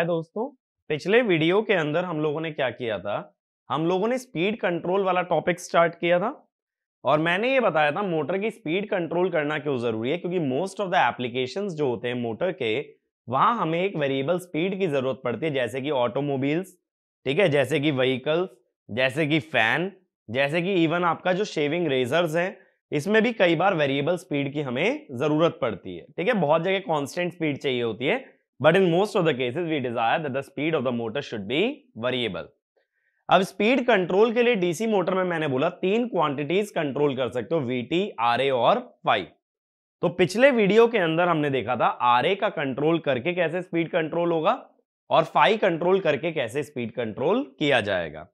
है दोस्तों, पिछले वीडियो के अंदर हम लोगों ने क्या किया था, हम लोगों ने स्पीड कंट्रोल वाला टॉपिक स्टार्ट किया था और मैंने ये बताया था मोटर की स्पीड कंट्रोल करना क्यों जरूरी है, क्योंकि मोस्ट ऑफ द एप्लीकेशंस जो होते हैं मोटर के वहां हमें एक वेरिएबल स्पीड की जरूरत पड़ती है, जैसे कि ऑटोमोबाइल्स, ठीक है, जैसे कि व्हीकल्स, जैसे कि फैन, जैसे कि इवन आपका जो शेविंग रेजर्स हैं इसमें भी कई बार वेरिएबल स्पीड की हमें जरूरत पड़ती है, ठीक है। बहुत जगह कांस्टेंट स्पीड चाहिए होती है, but in most of the cases we desire that the speed of the motor should be variable. अब स्पीड कंट्रोल के लिए डीसी मोटर में मैंने बोला तीन क्वांटिटीज कंट्रोल कर सकते हो, वीटी, आरए और फाई। तो पिछले वीडियो के अंदर हमने देखा था आरए का कंट्रोल करके कैसे स्पीड कंट्रोल होगा और फाई कंट्रोल करके कैसे स्पीड कंट्रोल किया जाएगा।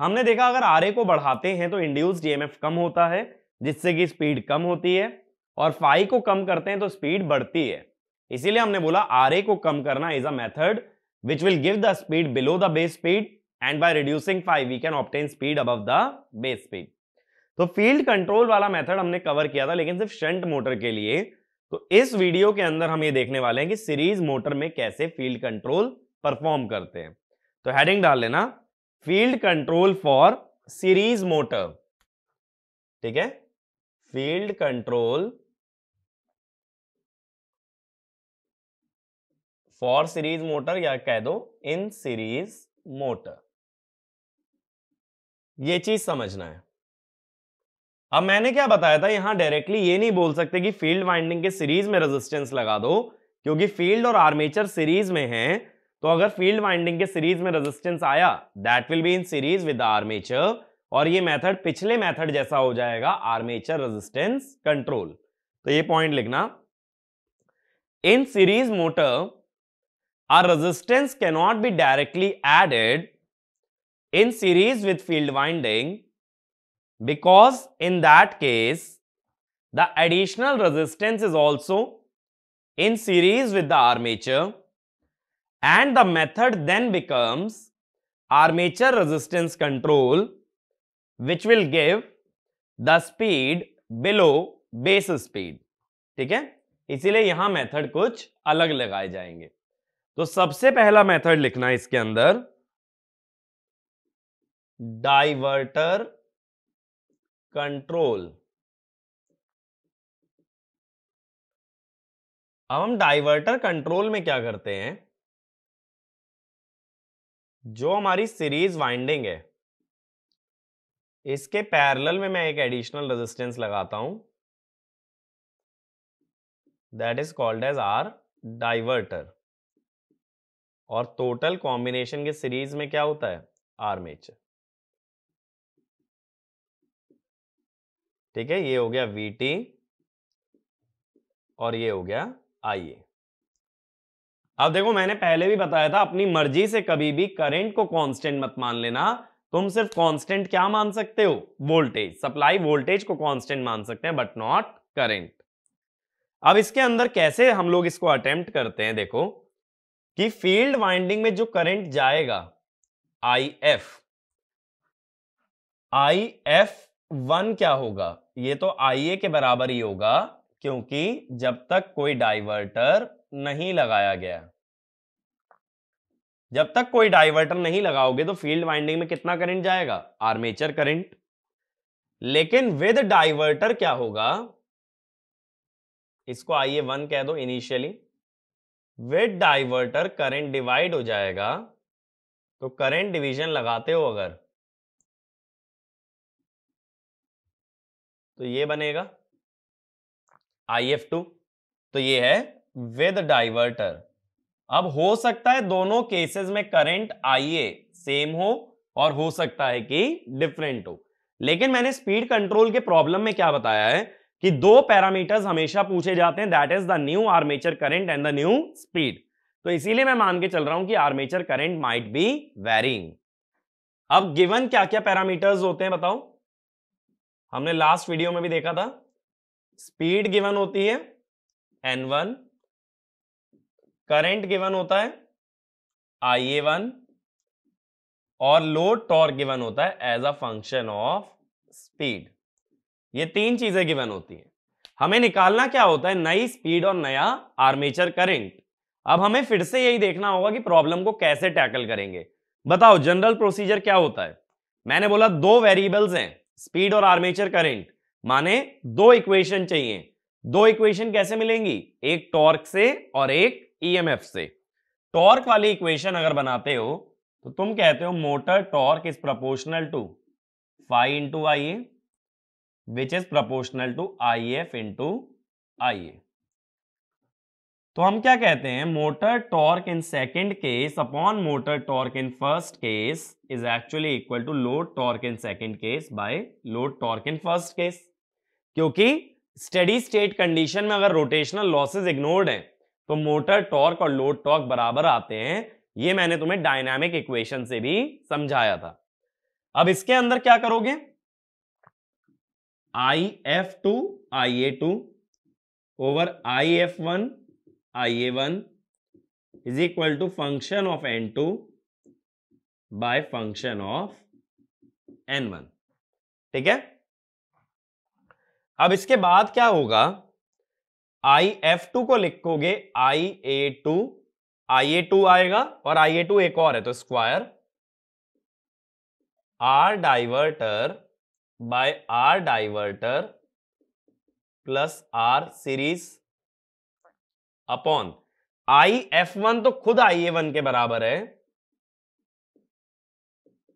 हमने देखा अगर आरए को बढ़ाते हैं तो इंड्यूस्ड ईएमएफ कम होता है जिससे कि स्पीड कम होती है, और फाई को कम करते हैं तो स्पीड बढ़ती है। इसीलिए हमने बोला आरए को कम करना is a method which will give the speed below the base speed and by reducing phi we can obtain speed above the base speed. तो फील्ड कंट्रोल वाला मेथड हमने कवर किया था लेकिन सिर्फ शंट मोटर के लिए। तो इस वीडियो के अंदर हम ये देखने वाले हैं कि सीरीज मोटर में कैसे फील्ड कंट्रोल परफॉर्म करते हैं। तो हेडिंग डाल लेना, field control for series motor, ठीक है, field control for series motor या कह दो इन सीरीज मोटर। ये चीज समझना है। अब मैंने क्या बताया था, यहां डायरेक्टली ये नहीं बोल सकते कि फील्ड वाइंडिंग के सीरीज में रेजिस्टेंस लगा दो, क्योंकि फील्ड और आर्मेचर सीरीज में है। तो अगर फील्ड वाइंडिंग के सीरीज में रेजिस्टेंस आया that will be in series with the armature, और ये मेथड पिछले मेथड जैसा हो जाएगा आर्मेचर रेजिस्टेंस कंट्रोल। तो ये पॉइंट लिखना, in series motor R resistance can not be directly added in series with field winding because in that case the additional resistance is also in series with the armature and the method then becomes armature resistance control which will give the speed below base speed, ठीक है। इसीलिए यहां method कुछ अलग लगाए जाएंगे। तो सबसे पहला method लिखना है इसके अंदर, डाइवर्टर कंट्रोल। अब हम डाइवर्टर कंट्रोल में क्या करते हैं, जो हमारी सीरीज वाइंडिंग है इसके पैरेलल में मैं एक एडिशनल रेजिस्टेंस लगाता हूं that is called as R diverter, और टोटल कॉम्बिनेशन के सीरीज में क्या होता है, आर्मेचर, ठीक है। ये हो गया वीटी और ये हो गया आईए। अब देखो मैंने पहले भी बताया था अपनी मर्जी से कभी भी करंट को कांस्टेंट मत मान लेना, तुम सिर्फ कांस्टेंट क्या मान सकते हो, वोल्टेज, सप्लाई वोल्टेज को कांस्टेंट मान सकते हैं बट नॉट करंट। अब इसके अंदर कैसे हम लोग इसको अटेम्प्ट करते हैं, देखो कि फील्ड वाइंडिंग में जो करंट जाएगा आई एफ वन क्या होगा, ये तो आई ए के बराबर ही होगा क्योंकि जब तक कोई डाइवर्टर नहीं लगाया गया, जब तक कोई डाइवर्टर नहीं लगाओगे तो फील्ड वाइंडिंग में कितना करंट जाएगा, आर्मेचर करंट। लेकिन विद डाइवर्टर क्या होगा, इसको आईए वन कह दो initially, with diverter current divide हो जाएगा। तो करंट डिवीजन लगाते हो अगर, तो ये बनेगा IF2, तो ये है विद डाइवर्टर। अब हो सकता है दोनों केसेस में करंट आईए सेम हो और हो सकता है कि डिफरेंट हो, लेकिन मैंने स्पीड कंट्रोल के प्रॉब्लम में क्या बताया है कि दो पैरामीटर्स हमेशा पूछे जाते हैं that is the new armature current and the new speed. तो इसीलिए मैं मान के चल रहा हूं कि armature current might be varying. अब गिवन क्या क्या पैरामीटर्स होते हैं बताओ, हमने लास्ट वीडियो में भी देखा था, स्पीड गिवन होती है n1, करंट गिवन होता है IA1 और लोड टॉर्क गिवन होता है as a function of speed. ये तीन चीजें गिवन होती हैं, हमें निकालना क्या होता है, नई स्पीड और नया आर्मेचर करंट। अब हमें फिर से यही देखना होगा कि प्रॉब्लम को कैसे टैकल करेंगे। बताओ जनरल प्रोसीजर क्या होता है? मैंने बोला दो वेरिएबल्स हैं, स्पीड और आर्मेचर करंट, माने दो इक्वेशन चाहिए। दो इक्वेशन कैसे मिलेंगी? एक टॉर्क से और एक ईएमएफ से। टॉर्क वाली इक्वेशन अगर बनाते हो तो तुम कहते हो motor torque is proportional to phi into I A which is proportional to I F into I A. तो हम क्या कहते हैं, motor torque in second case upon motor torque in first case is actually equal to load torque in second case by load torque in first case. क्योंकि steady state condition में अगर rotational losses ignored हैं तो motor torque और load torque बराबर आते हैं। ये मैंने तुम्हें डायनामिक इक्वेशन से भी समझाया था। अब इसके अंदर क्या करोगे, I F two I A two over I F one I A one is equal to function of N two by function of N one. ठीक है, अब इसके बाद क्या होगा, आई एफ टू को लिखोगे आई ए टू आएगा और आई ए टू एक और है तो square R diverter by R diverter plus R series upon I F one तो खुद आई ए वन के बराबर है,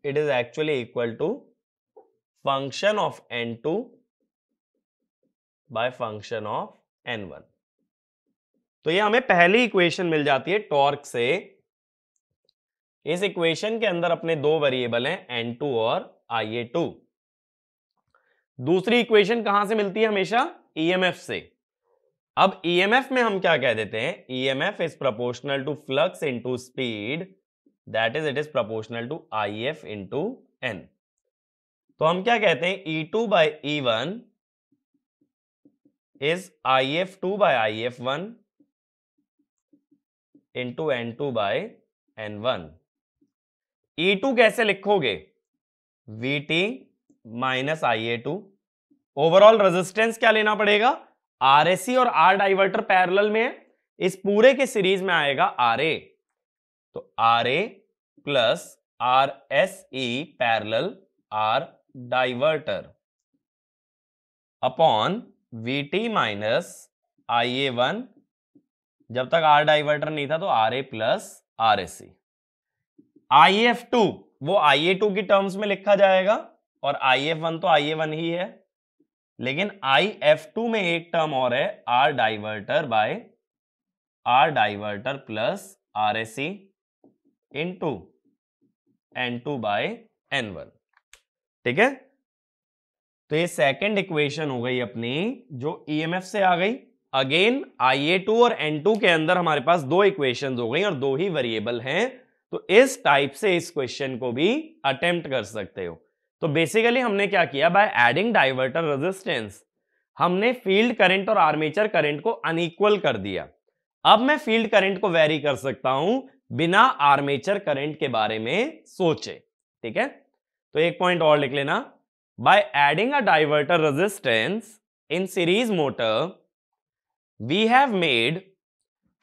it is actually equal to function of N two by function of N one. तो ये हमें पहली इक्वेशन मिल जाती है टॉर्क से। इस इक्वेशन के अंदर अपने दो वेरिएबल हैं एन टू और आई ए टू। दूसरी इक्वेशन कहां से मिलती है, हमेशा ई एम एफ से। अब EMF में हम क्या कह देते हैं, EMF is proportional to flux into speed that is it is proportional to IF into N। तो हम क्या कहते हैं, E2 by E1 is IF2 by IF1 into N2 by N1। E2 कैसे लिखोगे, VT minus IA2। Overall resistance क्या लेना पड़ेगा, RSC और R डाइवर्टर पैरेलल में है, इस पूरे के सीरीज में आएगा RA, तो RA plus RSE parallel R diverter upon VT minus IA1, जब तक R डाइवर्टर नहीं था तो RA प्लस RSC। IF2 वो IA2 की टर्म्स में लिखा जाएगा और IF1 तो IA1 ही है, लेकिन IF2 में एक टर्म और है R diverter by R diverter plus RSC into N2 by N1। ठीक है, तो ये सेकंड इक्वेशन हो गई अपनी जो EMF से आ गई। अगेन IA2 और N2 के अंदर हमारे पास दो इक्वेशंस हो गई और दो ही वेरिएबल हैं, तो इस टाइप से इस क्वेश्चन को भी अटेम्प्ट कर सकते हो। तो बेसिकली हमने क्या किया, बाय एडिंग डाइवर्टर रेजिस्टेंस हमने फील्ड करंट और आर्मेचर करंट को अनइक्वल कर दिया। अब मैं फील्ड करंट को वैरी कर सकता हूं बिना आर्मेचर करंट के बारे में सोचे। ठीक है, तो एक पॉइंट और लिख लेना, by adding a diverter resistance in series motor we have made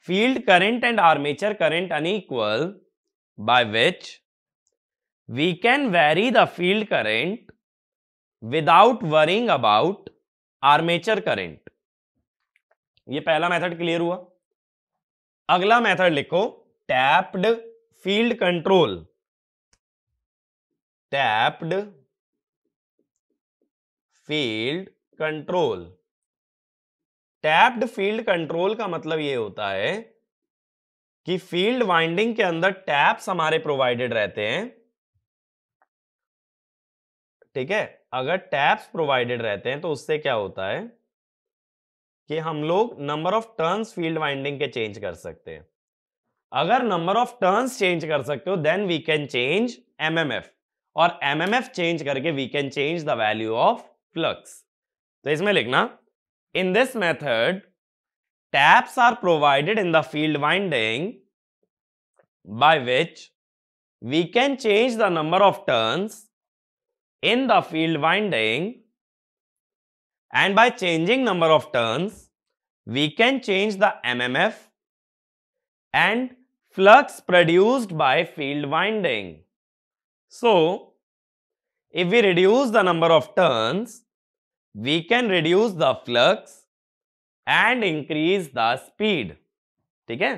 field current and armature current unequal by which we can vary the field current without worrying about armature current। ये पहला method clear हुआ। अगला method लिखो, tapped field control. Tapped field control का मतलब ये होता है कि फील्ड वाइंडिंग के अंदर टैप्स हमारे प्रोवाइडेड रहते हैं। ठीक है, अगर टैप्स प्रोवाइडेड रहते हैं तो उससे क्या होता है कि हम लोग number of turns field winding के चेंज कर सकते हैं। अगर नंबर ऑफ टर्न्स चेंज कर सकते हो then we can change MMF, और एमएमएफ चेंज करके we can change the value of flux. तो इसमें लिखना, in this method taps are provided in the field winding by which we can change the number of turns in the field winding, and by changing number of turns we can change the MMF and flux produced by field winding. So, if we reduce the number of turns, we can reduce the flux and increase the speed. ठीक है,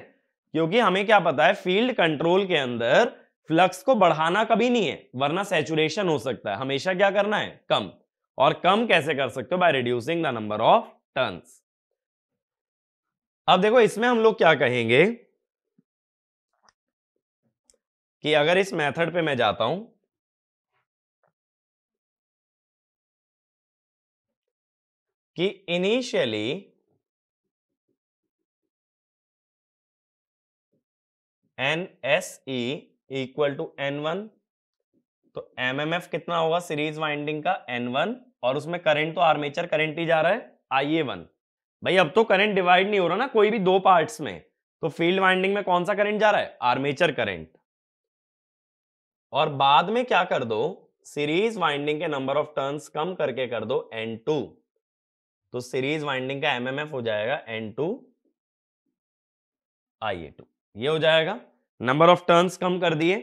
क्योंकि हमें क्या पता है, field control के अंदर flux को बढ़ाना कभी नहीं है, वरना सैचुरेशन हो सकता है। हमेशा क्या करना है, कम। और कम कैसे कर सकते हो, by reducing the number of turns. अब देखो इसमें हम लोग क्या कहेंगे कि अगर इस मेथड पे मैं जाता हूं, कि initially NSE equal to N1, तो MMF कितना होगा सीरीज वाइंडिंग का, N1, और उसमें करंट तो आर्मेचर करंट ही जा रहा है IA1। भाई अब तो करंट डिवाइड नहीं हो रहा ना कोई भी दो पार्ट्स में, तो फील्ड वाइंडिंग में कौन सा करंट जा रहा है, आर्मेचर करंट। और बाद में क्या कर दो, सीरीज वाइंडिंग के नंबर ऑफ टर्न्स कम करके कर दो N2, तो सीरीज वाइंडिंग का MMF हो जाएगा N2 IA2, ये हो जाएगा। नंबर ऑफ टर्न्स कम कर दिए।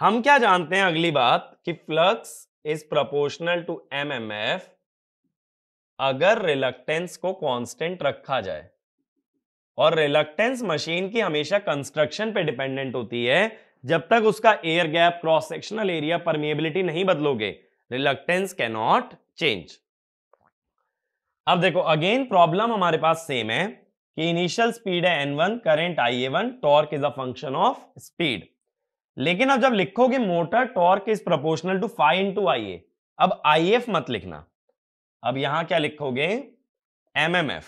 हम क्या जानते हैं अगली बात, कि flux is proportional to MMF अगर रिलक्टेंस को कांस्टेंट रखा जाए। और रिलक्टेंस मशीन की हमेशा कंस्ट्रक्शन पे डिपेंडेंट होती है। जब तक उसका air gap, cross sectional area, permeability नहीं बदलोगे, रिलक्टेंस कैन नॉट चेंज। अब देखो अगेन प्रॉब्लम हमारे पास सेम है कि इनिशियल स्पीड है N1, current IA1, torque is a function of speed. लेकिन अब जब लिखोगे motor torque is proportional to phi into IA, अब IF मत लिखना। अब यहां क्या लिखोगे, MMF।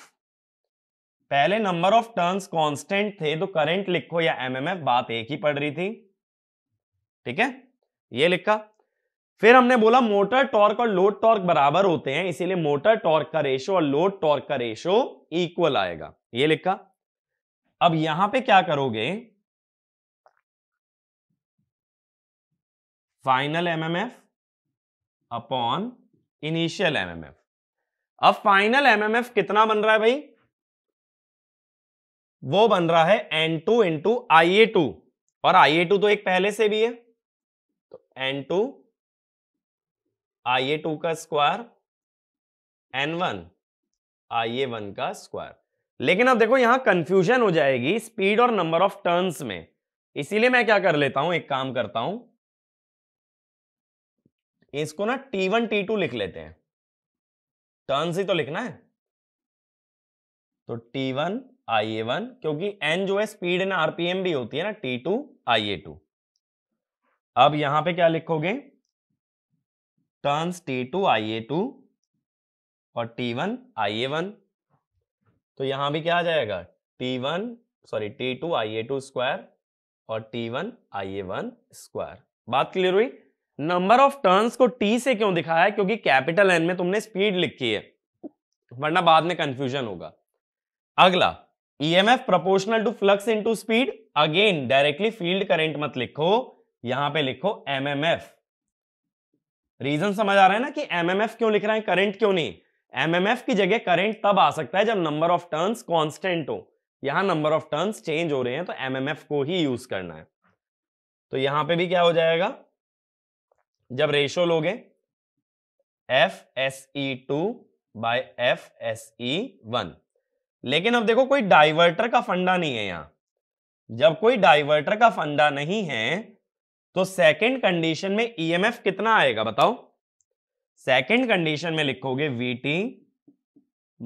पहले नंबर ऑफ टर्न्स कांस्टेंट थे, तो करंट लिखो या MMF, बात एक ही पड़ रही थी। ठीक है, ये लिखा। फिर हमने बोला मोटर टॉर्क और लोड टॉर्क बराबर होते हैं, इसीलिए मोटर टॉर्क का रेशो और लोड टॉर्क का रेशो इक्वल आएगा, ये लिखा। अब यहां पे क्या करोगे, final MMF upon initial MMF। अब फाइनल MMF कितना बन रहा है भाई, वो बन रहा है N2 इंटू IA2, और IA2 तो एक पहले से भी है, तो N2 IA2 का स्क्वायर, N1 IA1 का स्क्वायर। लेकिन अब देखो यहां कंफ्यूजन हो जाएगी स्पीड और नंबर ऑफ टर्न्स में, इसीलिए मैं क्या कर लेता हूं, एक काम करता हूं, इसको ना T1 T2 लिख लेते हैं, टर्न्स ही तो लिखना है। तो T1 IA1, क्योंकि N जो है स्पीड ना RPM भी होती है ना, T2 IA2। अब यहां पे क्या लिखोगे, टर्न्स T2 IA2 और T1 IA1, तो यहां भी क्या आ जाएगा, T2 IA2 स्क्वायर और T1 IA1 स्क्वायर। बात क्लियर हुई। नंबर ऑफ टर्न्स को T से क्यों दिखाया है, क्योंकि कैपिटल N में तुमने स्पीड लिखी है, वरना बाद में कंफ्यूजन होगा। अगला, EMF proportional to flux into speed. Again directly field current मत लिखो, यहां पे लिखो MMF। रीजन समझ आ रहा है ना कि MMF क्यों लिख रहे हैं, करंट क्यों नहीं। MMF की जगह करंट तब आ सकता है जब नंबर ऑफ टर्न्स कांस्टेंट हो। यहां नंबर ऑफ टर्न्स चेंज हो रहे हैं, तो MMF को ही यूज करना है। तो यहां पे भी क्या हो जाएगा, जब रेशो लोगे FSE2 बाय FSE1। लेकिन अब देखो कोई डाइवर्टर का फंडा नहीं है यहां। जब कोई डाइवर्टर का फंडा नहीं है, तो सेकंड कंडीशन में EMF कितना आएगा बताओ। सेकंड कंडीशन में लिखोगे VT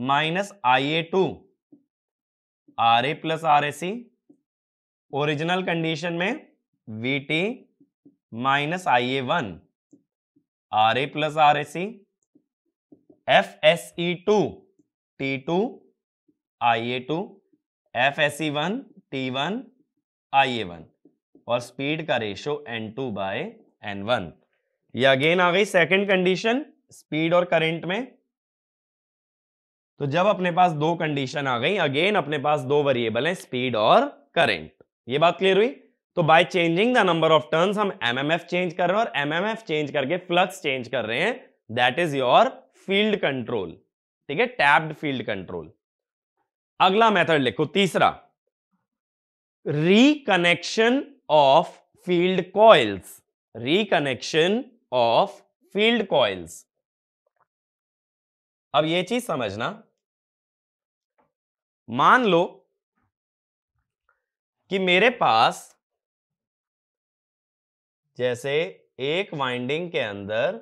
minus IA2 RA plus RAC। Original condition में VT minus IA1 RA plus RAC। FSE2 T2 IA2, FSE1 T1 IA1, और स्पीड का रेशो N2 बाय N1। ये अगेन आ गई सेकंड कंडीशन स्पीड और current में। तो जब अपने पास दो कंडीशन आ गई, अगेन अपने पास दो वेरिएबल हैं, स्पीड और करंट। ये बात क्लियर हुई। तो by changing the number of turns हम MMF चेंज कर रहे हैं, और MMF चेंज करके फ्लक्स चेंज कर रहे हैं। That is your field control. ठीक है, टैप्ड फील्ड कंट्रोल। अगला मेथड लिखो, तीसरा, reconnection of field coils, reconnection of field coils। अब ये चीज समझना, मान लो कि मेरे पास जैसे एक वाइंडिंग के अंदर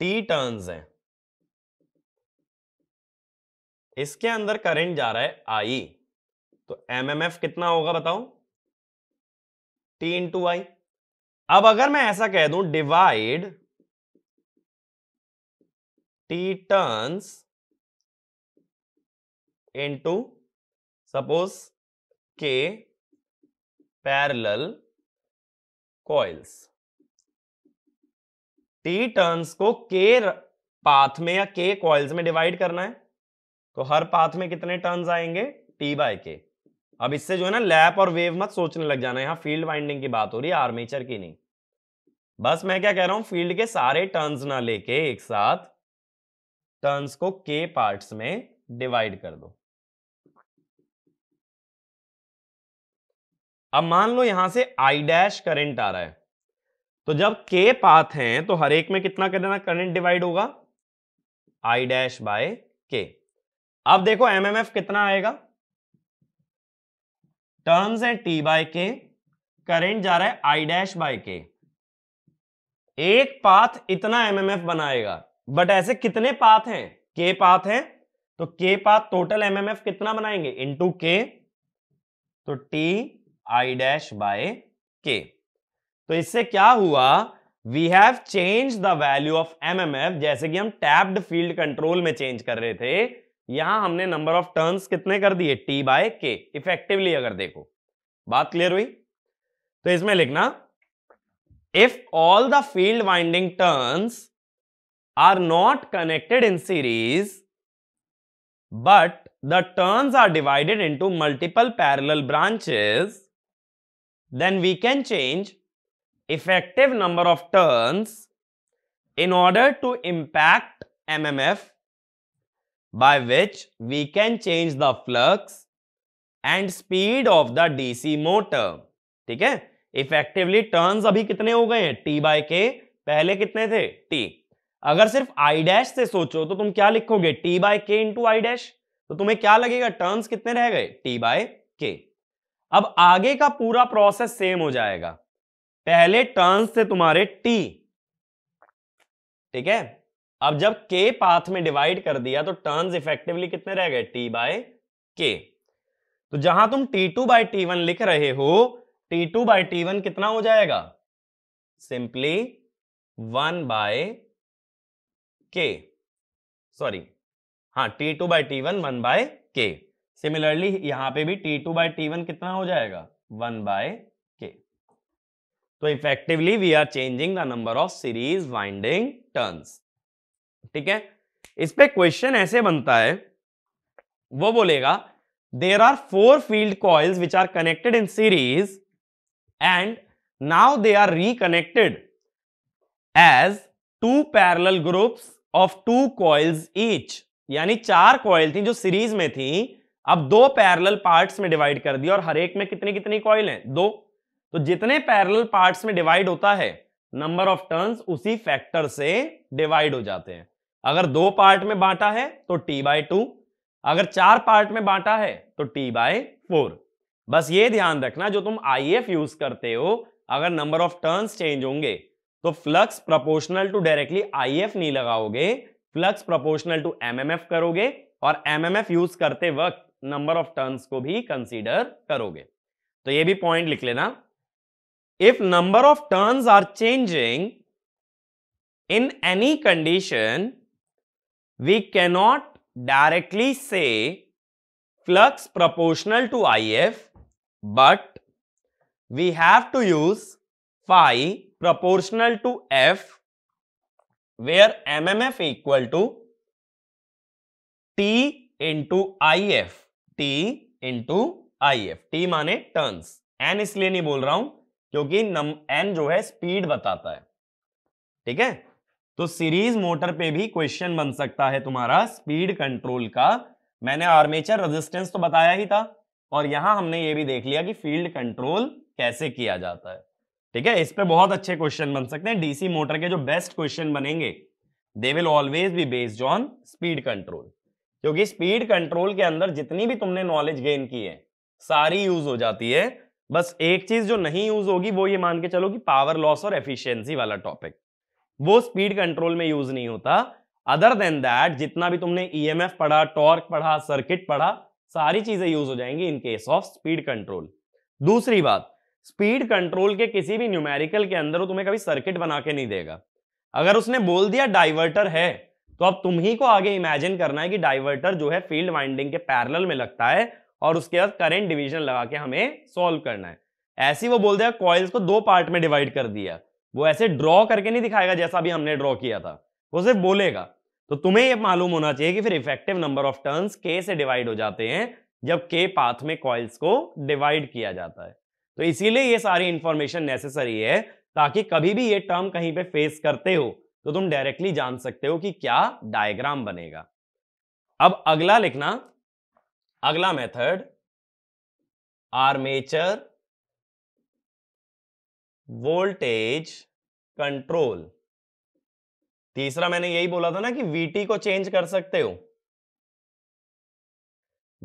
टी टर्न्स हैं, इसके अंदर करंट जा रहा है आई, तो एमएमएफ कितना होगा बताओ, टी इंटू आई। अब अगर मैं ऐसा कह दूं divide T turns into suppose K parallel coils, T turns को के पाथ में या के कॉइल्स में डिवाइड करना है, तो हर पाथ में कितने टर्न्स आएंगे, टी बाय के। अब इससे जो है ना लैप और वेव मत सोचने लग जाना, यहां फील्ड वाइंडिंग की बात हो रही है, आर्मेचर की नहीं। बस मैं क्या कह रहा हूं, फील्ड के सारे टर्न्स ना लेके एक साथ टर्न्स को के पार्ट्स में डिवाइड कर दो। अब मान लो यहां से आई डैश करंट आ रहा है, तो जब के पाथ हैं तो हर एक में कितना करना करंट डिवाइड होगा, आई डैश बाय के। अब देखो एमएमएफ कितना आएगा, टर्म्स हैं टी बाय के, करंट जा रहा है आई डैश बाय के। एक पाथ इतना एमएमएफ बनाएगा, बट ऐसे कितने पाथ हैं, के पाथ हैं, तो के पाथ टोटल एमएमएफ कितना बनाएंगे, इंटू के, तो T I dash by K. तो इससे क्या हुआ, we have change the value of MMF, जैसे कि हम टैप्ड फील्ड कंट्रोल में चेंज कर रहे थे, यहां हमने नंबर ऑफ टर्न्स कितने कर दिए, टी बाय के इफेक्टिवली। अगर देखो बात क्लियर हुई, तो इसमें लिखना if all the field winding turns are not connected in series but the turns are divided into multiple parallel branches, then we can change effective number of turns in order to impact MMF, by which we can change the flux and speed of the DC motor। ठीक है, effectively turns अभी कितने हो गए हैं, T by K, पहले कितने थे, T। अगर सिर्फ आई डैश से सोचो तो तुम क्या लिखोगे, T by K into I dash, तो तुम्हें क्या लगेगा टर्न्स कितने रह गए, टी बाय के। अब आगे का पूरा प्रोसेस सेम हो जाएगा, पहले टर्न्स से तुम्हारे टी, ठीक है, अब जब के पाथ में डिवाइड कर दिया तो टर्न्स इफेक्टिवली कितने रह गए, टी बाय के। तो जहां तुम T two by T one लिख रहे हो, T two by T one कितना हो जाएगा, simply one by K, sorry हाँ t2 by T one, one by K. Similarly यहां पे भी t2 बाई टी वन कितना हो जाएगा, वन बाय के। तो effectively we are changing the number of series winding turns. ठीक है, इस पे क्वेश्चन ऐसे बनता है, वो बोलेगा there are four field coils which are connected in series and now they are reconnected as two parallel groups of two coils each, यानी चार कॉइल थी जो सीरीज में थी, अब दो पैरेलल पार्ट्स में डिवाइड कर दिया, और हर एक में कितनी कितनी कॉइल हैं, दो। तो जितने पैरेलल पार्ट्स में डिवाइड होता है नंबर ऑफ टर्न्स उसी फैक्टर से डिवाइड हो जाते हैं। अगर दो पार्ट में बांटा है तो टी बाय टू, अगर चार पार्ट में बांटा है तो टी बाय फोर। बस ये ध्यान रखना, जो तुम आई एफ यूज करते हो, अगर नंबर ऑफ टर्न्स चेंज होंगे तो flux proportional to directly IF नहीं लगाओगे, फ्लक्स प्रोपोर्शनल टू एमएमएफ करोगे, और एमएमएफ यूज करते वक्त नंबर ऑफ टर्न्स को भी कंसीडर करोगे। तो ये भी पॉइंट लिख लेना, if number of turns are changing in any condition we cannot directly से flux proportional to IF, but we have to use phi proportional to F where MMF equal to T into IF, T into IF। T माने turns, N इसलिए नहीं बोल रहा हूं क्योंकि N जो है स्पीड बताता है। ठीक है, तो सीरीज मोटर पे भी क्वेश्चन बन सकता है तुम्हारा स्पीड कंट्रोल का, मैंने आर्मेचर रेजिस्टेंस तो बताया ही था, और यहां हमने ये भी देख लिया कि फील्ड कंट्रोल कैसे किया जाता है। ठीक है, इस पे बहुत अच्छे क्वेश्चन बन सकते हैं। डीसी मोटर के जो बेस्ट क्वेश्चन बनेंगे they will always be based on speed control, क्योंकि स्पीड कंट्रोल के अंदर जितनी भी तुमने नॉलेज गेन की है सारी यूज हो जाती है। बस एक चीज जो नहीं यूज होगी वो ये मान के चलो कि पावर लॉस और एफिशिएंसी वाला टॉपिक, वो स्पीड कंट्रोल में यूज नहीं होता। अदर देन दैट जितना भी तुमने ईएमएफ पढ़ा, टॉर्क पढ़ा, सर्किट पढ़ा, सारी चीजें यूज हो जाएंगी in case of speed control. दूसरी बात, स्पीड कंट्रोल के किसी भी न्यूमेरिकल के अंदर वो तुम्हें कभी सर्किट बना के नहीं देगा। अगर उसने बोल दिया डाइवर्टर है तो अब तुम्ही को आगे इमेजिन करना है कि डाइवर्टर जो है फील्ड वाइंडिंग के पैरेलल में लगता है और उसके बाद करंट डिवीजन लगा के हमें सॉल्व करना है। ऐसी वो बोल दिया कॉइल्स को दो पार्ट में डिवाइड कर दिया, वो ऐसे ड्रॉ करके नहीं दिखाएगा जैसा भी हमने ड्रॉ किया था, वो सिर्फ बोलेगा। तो तुम्हें ये मालूम होना चाहिए कि फिर इफेक्टिव नंबर ऑफ टर्न्स के से डिवाइड हो जाते हैं जब के पाथ में कॉइल्स को डिवाइड किया जाता है। तो इसीलिए ये सारी इंफॉर्मेशन नेसेसरी है ताकि कभी भी ये टर्म कहीं पे फेस करते हो तो तुम डायरेक्टली जान सकते हो कि क्या डायग्राम बनेगा। अब अगला लिखना, अगला मेथड आर्मेचर वोल्टेज कंट्रोल। तीसरा मैंने यही बोला था ना कि VT को चेंज कर सकते हो।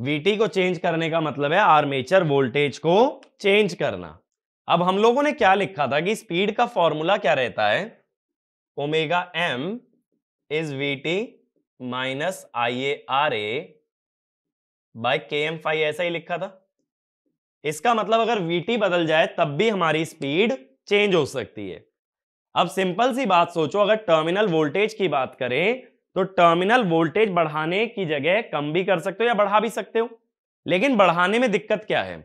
VT को चेंज करने का मतलब है आर्मेचर वोल्टेज को चेंज करना। अब हम लोगों ने क्या लिखा था कि स्पीड का फॉर्मूला क्या रहता है, omega m is VT minus IaRa by KM phi, ऐसा ही लिखा था। इसका मतलब अगर VT बदल जाए तब भी हमारी स्पीड चेंज हो सकती है। अब सिंपल सी बात सोचो, अगर टर्मिनल वोल्टेज की बात करें तो टर्मिनल वोल्टेज बढ़ाने की जगह कम भी कर सकते हो या बढ़ा भी सकते हो, लेकिन बढ़ाने में दिक्कत क्या है,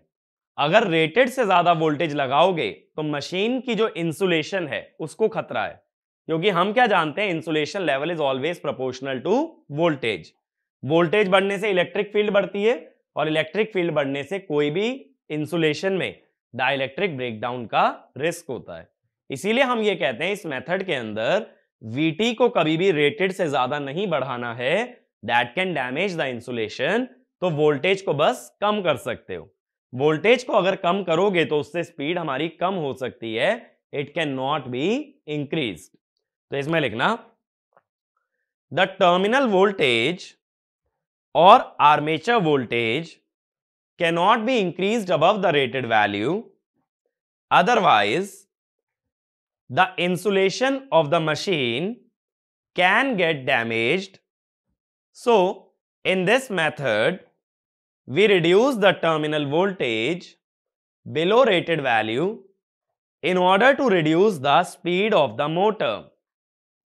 अगर रेटेड से ज्यादा वोल्टेज लगाओगे तो मशीन की जो इंसुलेशन है उसको खतरा है, क्योंकि हम क्या जानते हैं insulation level is always proportional to voltage. Voltage बढ़ने से इलेक्ट्रिक फील्ड बढ़ती है और इलेक्ट्रिक फील्ड बढ़ने से कोई भी इंसुलेशन में डाइलेक्ट्रिक ब्रेकडाउन का रिस्क होता है। इसीलिए हम ये कहते हैं इस मेथड के अंदर VT को कभी भी रेटेड से ज्यादा नहीं बढ़ाना है, that can damage the insulation. तो वोल्टेज को बस कम कर सकते हो। वोल्टेज को अगर कम करोगे तो उससे स्पीड हमारी कम हो सकती है, it can not be increase. तो इसमें लिखना द टर्मिनल वोल्टेज और armature voltage cannot be increased above the rated value, otherwise the insulation of the machine can get damaged. So in this method we reduce the terminal voltage below rated value in order to reduce the speed of the motor.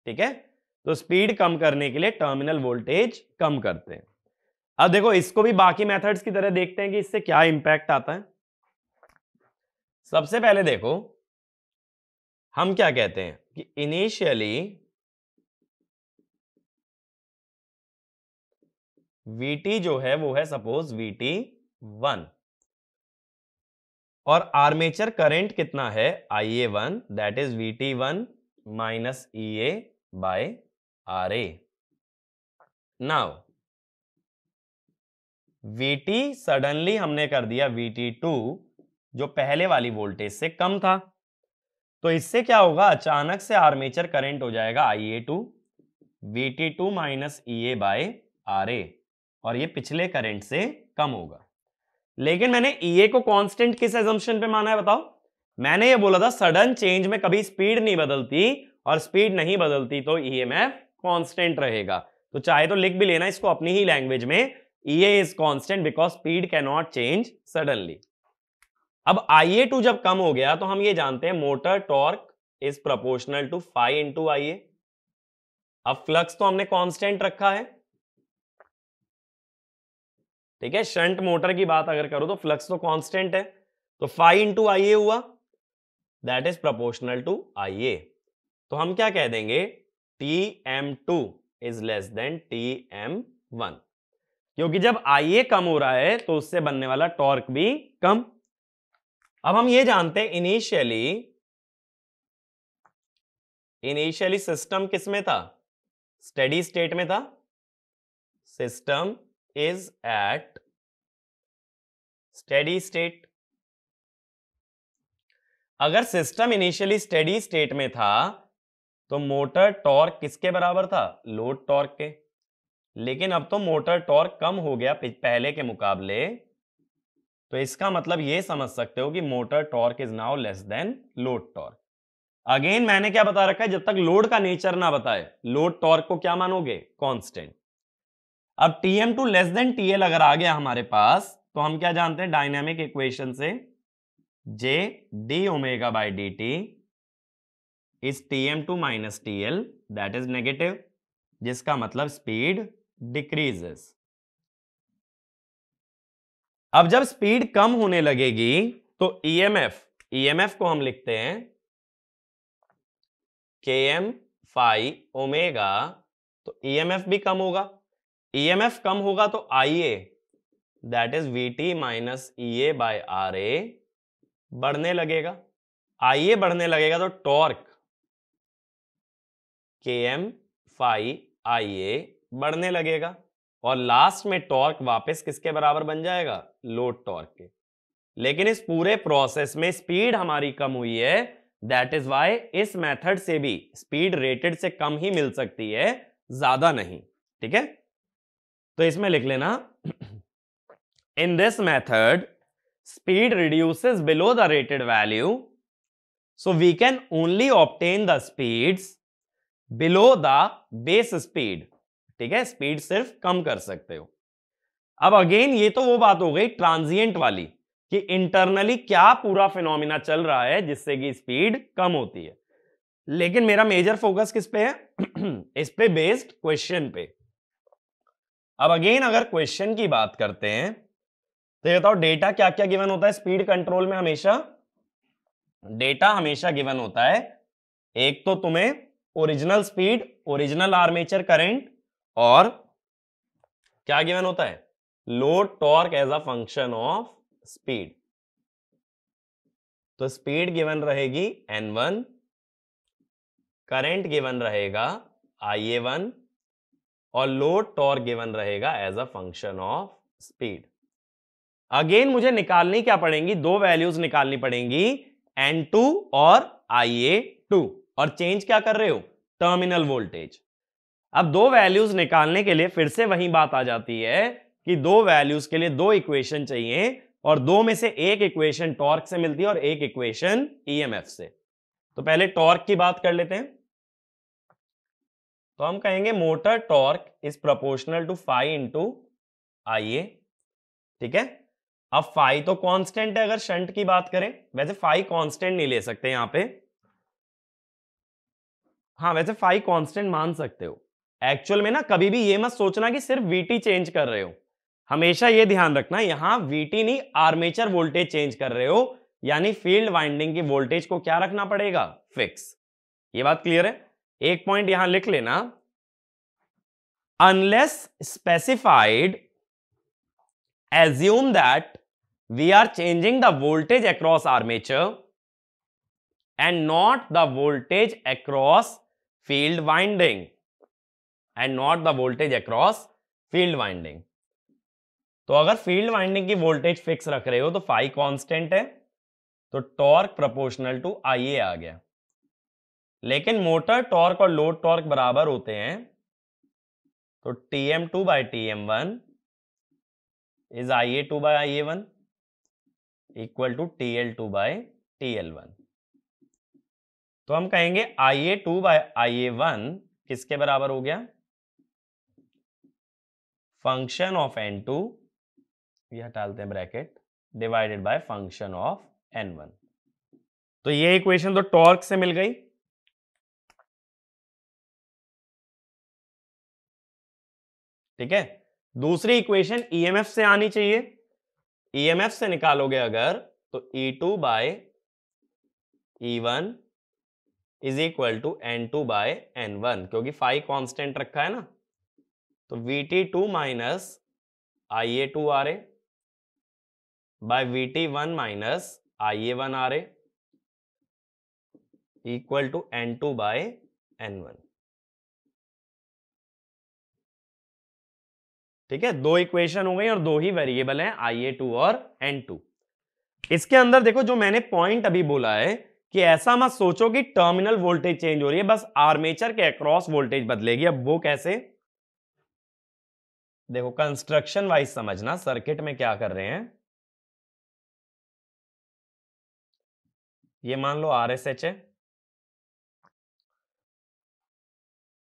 ठीक है, तो speed कम करने के लिए terminal voltage कम करते हैं। अब देखो इसको भी बाकी मेथड्स की तरह देखते हैं कि इससे क्या इंपैक्ट आता है। सबसे पहले देखो हम क्या कहते हैं कि इनिशियली VT जो है वो है सपोज VT1 और आर्मेचर करंट कितना है IA1, that is VT1 minus EA by RA। Now VT suddenly हमने कर दिया VT2 जो पहले वाली वोल्टेज से कम था, तो इससे क्या होगा, अचानक से आर्मेचर करंट हो जाएगा IA2 VT2 minus EA by RA और ये पिछले करंट से कम होगा। लेकिन मैंने EA को कांस्टेंट किस एजम्पशन पे माना है बताओ, मैंने ये बोला था सडन चेंज में कभी स्पीड नहीं बदलती और स्पीड नहीं बदलती तो EMF कांस्टेंट रहेगा। तो चाहे तो लिख भी लेना इसको अपनी ही लैंग्वेज में, EA is constant because speed cannot change suddenly। अब IA2 जब कम हो गया तो हम ये जानते हैं motor torque is proportional to phi into IA। अब फ्लक्स तो हमने कांस्टेंट रखा है, ठीक है, शंट मोटर की बात अगर करो तो फ्लक्स तो कांस्टेंट है, तो phi into IA हुआ that is proportional to IA। तो हम क्या कह देंगे TM2 is less than TM1, क्योंकि जब IA कम हो रहा है तो उससे बनने वाला टॉर्क भी कम। अब हम ये जानते हैं इनिशियली सिस्टम किस में था, स्टेडी स्टेट में था, system is at steady state. अगर सिस्टम इनिशियली स्टेडी स्टेट में था तो मोटर टॉर्क किसके बराबर था? लोड टॉर्क के। लेकिन अब तो मोटर टॉर्क कम हो गया पहले के मुकाबले, तो इसका मतलब ये समझ सकते हो कि motor torque is now less than load torque. Again मैंने क्या बता रखा है, जब तक लोड का नेचर ना बताए लोड टॉर्क को क्या मानोगे? कांस्टेंट। अब Tm2 लेस देन TL अगर आ गया हमारे पास तो हम क्या जानते हैं डायनेमिक इक्वेशन से, J d omega by D T is Tm2 minus TL that is negative, जिसका मतलब स्पीड डिक्रीजेस। अब जब स्पीड कम होने लगेगी तो EMF को हम लिखते हैं Km फाई ओमेगा, तो EMF भी कम होगा। EMF कम होगा तो IA that is VT minus EA by RA बढ़ने लगेगा। IA बढ़ने लगेगा तो टॉर्क Km फाई IA बढ़ने लगेगा और लास्ट में टॉर्क वापस किसके बराबर बन जाएगा? लोड टॉर्क के। लेकिन इस पूरे प्रोसेस में स्पीड हमारी कम हुई है, दैट इज वाई इस मेथड से भी स्पीड रेटेड से कम ही मिल सकती है, ज्यादा नहीं। ठीक है, तो इसमें लिख लेना in this method speed reduces below the rated value so we can only obtain the speeds below the base speed. ठीक है, स्पीड सिर्फ कम कर सकते हो। अब अगेन ये तो वो बात हो गई ट्रांजिएंट वाली कि इंटरनली क्या पूरा फिनोमिना चल रहा है जिससे कि स्पीड कम होती है, लेकिन मेरा मेजर फोकस किस पे है? इस पे बेस्ड क्वेश्चन पे। अब अगेन अगर क्वेश्चन की बात करते हैं तो ये बताओ डेटा क्या क्या गिवन होता है स्पीड कंट्रोल में? हमेशा डेटा हमेशा गिवन होता है, एक तो तुम्हें original speed original armature current और क्या गिवन होता है? Load torque as a function of speed. तो स्पीड गिवन रहेगी N1, करंट गिवन रहेगा IA1 और लोड टॉर्क गिवन रहेगा as a function of speed. Again मुझे निकालनी क्या पड़ेंगी? दो वैल्यूज निकालनी पड़ेंगी N2 और IA2 और चेंज क्या कर रहे हो? Terminal voltage. अब दो वैल्यूज निकालने के लिए फिर से वही बात आ जाती है कि दो वैल्यूज के लिए दो इक्वेशन चाहिए और दो में से एक इक्वेशन टॉर्क से मिलती है और एक इक्वेशन ईएमएफ से। तो पहले टॉर्क की बात कर लेते हैं, तो हम कहेंगे motor torque is proportional to phi into IA. ठीक है, अब फाई तो कांस्टेंट है अगर शंट की बात करें, वैसे फाई कांस्टेंट नहीं ले सकते यहां पे, हाँ वैसे फाई कांस्टेंट मान सकते हो। एक्चुअल में ना कभी भी ये मत सोचना कि सिर्फ VT चेंज कर रहे हो, हमेशा ये ध्यान रखना यहाँ VT नहीं आर्मेचर वोल्टेज चेंज कर रहे हो, यानी फील्ड वाइंडिंग की वोल्टेज को क्या रखना पड़ेगा? फिक्स। ये बात क्लियर है? एक पॉइंट यहां लिख लेना, unless specified assume that we are changing the voltage across armature and not the voltage across field winding तो अगर फील्ड वाइंडिंग की वोल्टेज फिक्स रख रहे हो तो फाई कांस्टेंट है तो टॉर्क प्रोपोर्शनल टू आईए आ गया। लेकिन मोटर टॉर्क और लोड टॉर्क बराबर होते हैं तो Tm2 by Tm1 is IA2 by IA1 equal to TL2 by TL1। तो हम कहेंगे IA2 बाई IA1 किसके बराबर हो गया? फंक्शन ऑफ N2, ये हटाते हैं bracket, divided by function of N1। तो ये इक्वेशन तो टॉर्क से मिल गई। ठीक है, दूसरी इक्वेशन EMF से आनी चाहिए। EMF से निकालोगे अगर तो E2 by E1 is equal to N2 by N1, क्योंकि फाई कांस्टेंट रखा है ना, तो VT2 माइनस IA2 आ रहे बाय VT1 माइनस IA1 आ रहे equal to N2 by N1। ठीक है, दो इक्वेशन हो गई और दो ही वेरिएबल हैं IA2 और N2। इसके अंदर देखो जो मैंने पॉइंट अभी बोला है कि ऐसा मत सोचो कि टर्मिनल वोल्टेज चेंज हो रही है, बस आर्मेचर के अक्रॉस वोल्टेज बदलेगी। अब वो कैसे, देखो कंस्ट्रक्शन वाइज समझना सर्किट में क्या कर रहे हैं। ये मान लो RSH है,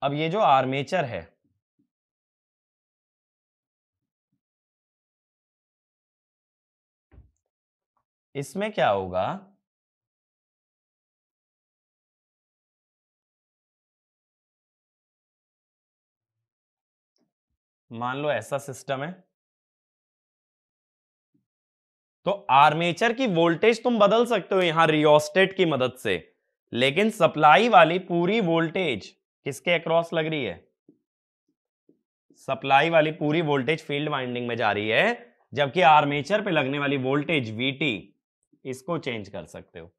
अब ये जो आर्मेचर है इसमें क्या होगा, मान लो ऐसा सिस्टम है तो आर्मेचर की वोल्टेज तुम बदल सकते हो यहां रियोस्टेट की मदद से, लेकिन सप्लाई वाली पूरी वोल्टेज किसके अक्रॉस लग रही है, सप्लाई वाली पूरी वोल्टेज फील्ड वाइंडिंग में जा रही है, जबकि आर्मेचर पे लगने वाली वोल्टेज VT इसको चेंज कर सकते हो।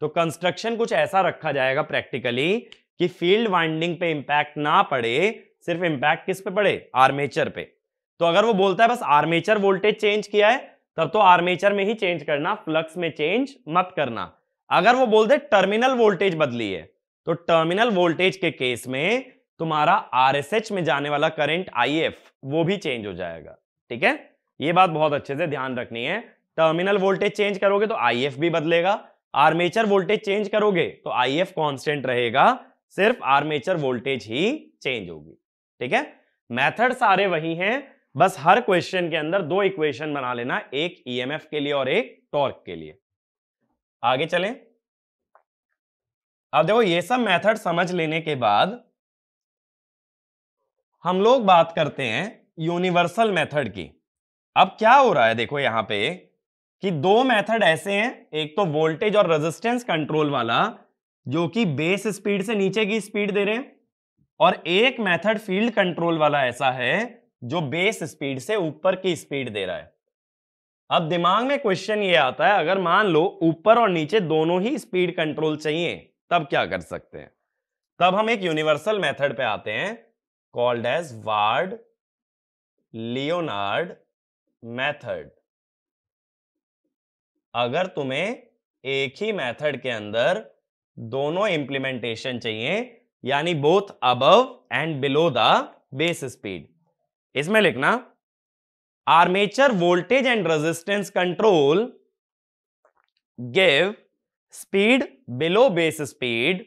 तो कंस्ट्रक्शन कुछ ऐसा रखा जाएगा प्रैक्टिकली कि फील्ड वाइंडिंग पे इंपैक्ट ना पड़े, सिर्फ इंपैक्ट किस पे पड़े, आर्मेचर पे। तो अगर वो बोलता है बस आर्मेचर वोल्टेज चेंज किया है तब तो आर्मेचर में ही चेंज करना, फ्लक्स में चेंज मत करना। अगर वो बोल दे टर्मिनल वोल्टेज बदली है तो टर्मिनल वोल्टेज के केस में तुम्हारा RSH में जाने वाला करंट IF वो भी चेंज हो जाएगा। ठीक है, ये बात बहुत अच्छे से ध्यान रखनी है। टर्मिनल वोल्टेज चेंज करोगे तो IF भी बदलेगा, आर्मेचर वोल्टेज चेंज करोगे तो IF कांस्टेंट रहेगा, सिर्फ आर्मेचर वोल्टेज ही चेंज होगी। ठीक है, मेथड सारे वही हैं, बस हर क्वेश्चन के अंदर दो इक्वेशन बना लेना, एक EMF के लिए और एक टॉर्क के लिए। आगे चलें। अब देखो ये सब मेथड समझ लेने के बाद हम लोग बात करते हैं यूनिवर्सल मेथड की। अब क्या हो रहा है देखो यहां पे कि दो मेथड ऐसे हैं, एक तो वोल्टेज और रेजिस्टेंस कंट्रोल वाला जो कि बेस स्पीड से नीचे की स्पीड दे रहे हैं, और एक मेथड फील्ड कंट्रोल वाला ऐसा है जो बेस स्पीड से ऊपर की स्पीड दे रहा है। अब दिमाग में क्वेश्चन ये आता है अगर मान लो ऊपर और नीचे दोनों ही स्पीड कंट्रोल चाहिए तब क्या कर सकते हैं। तब हम एक यूनिवर्सल मेथड पे आते हैं called as Ward Leonard method. अगर तुम्हें एक ही मेथड के अंदर दोनों इंप्लीमेंटेशन चाहिए यानी both above and below the base speed, इसमें लिखना armature voltage and resistance control give speed below base speed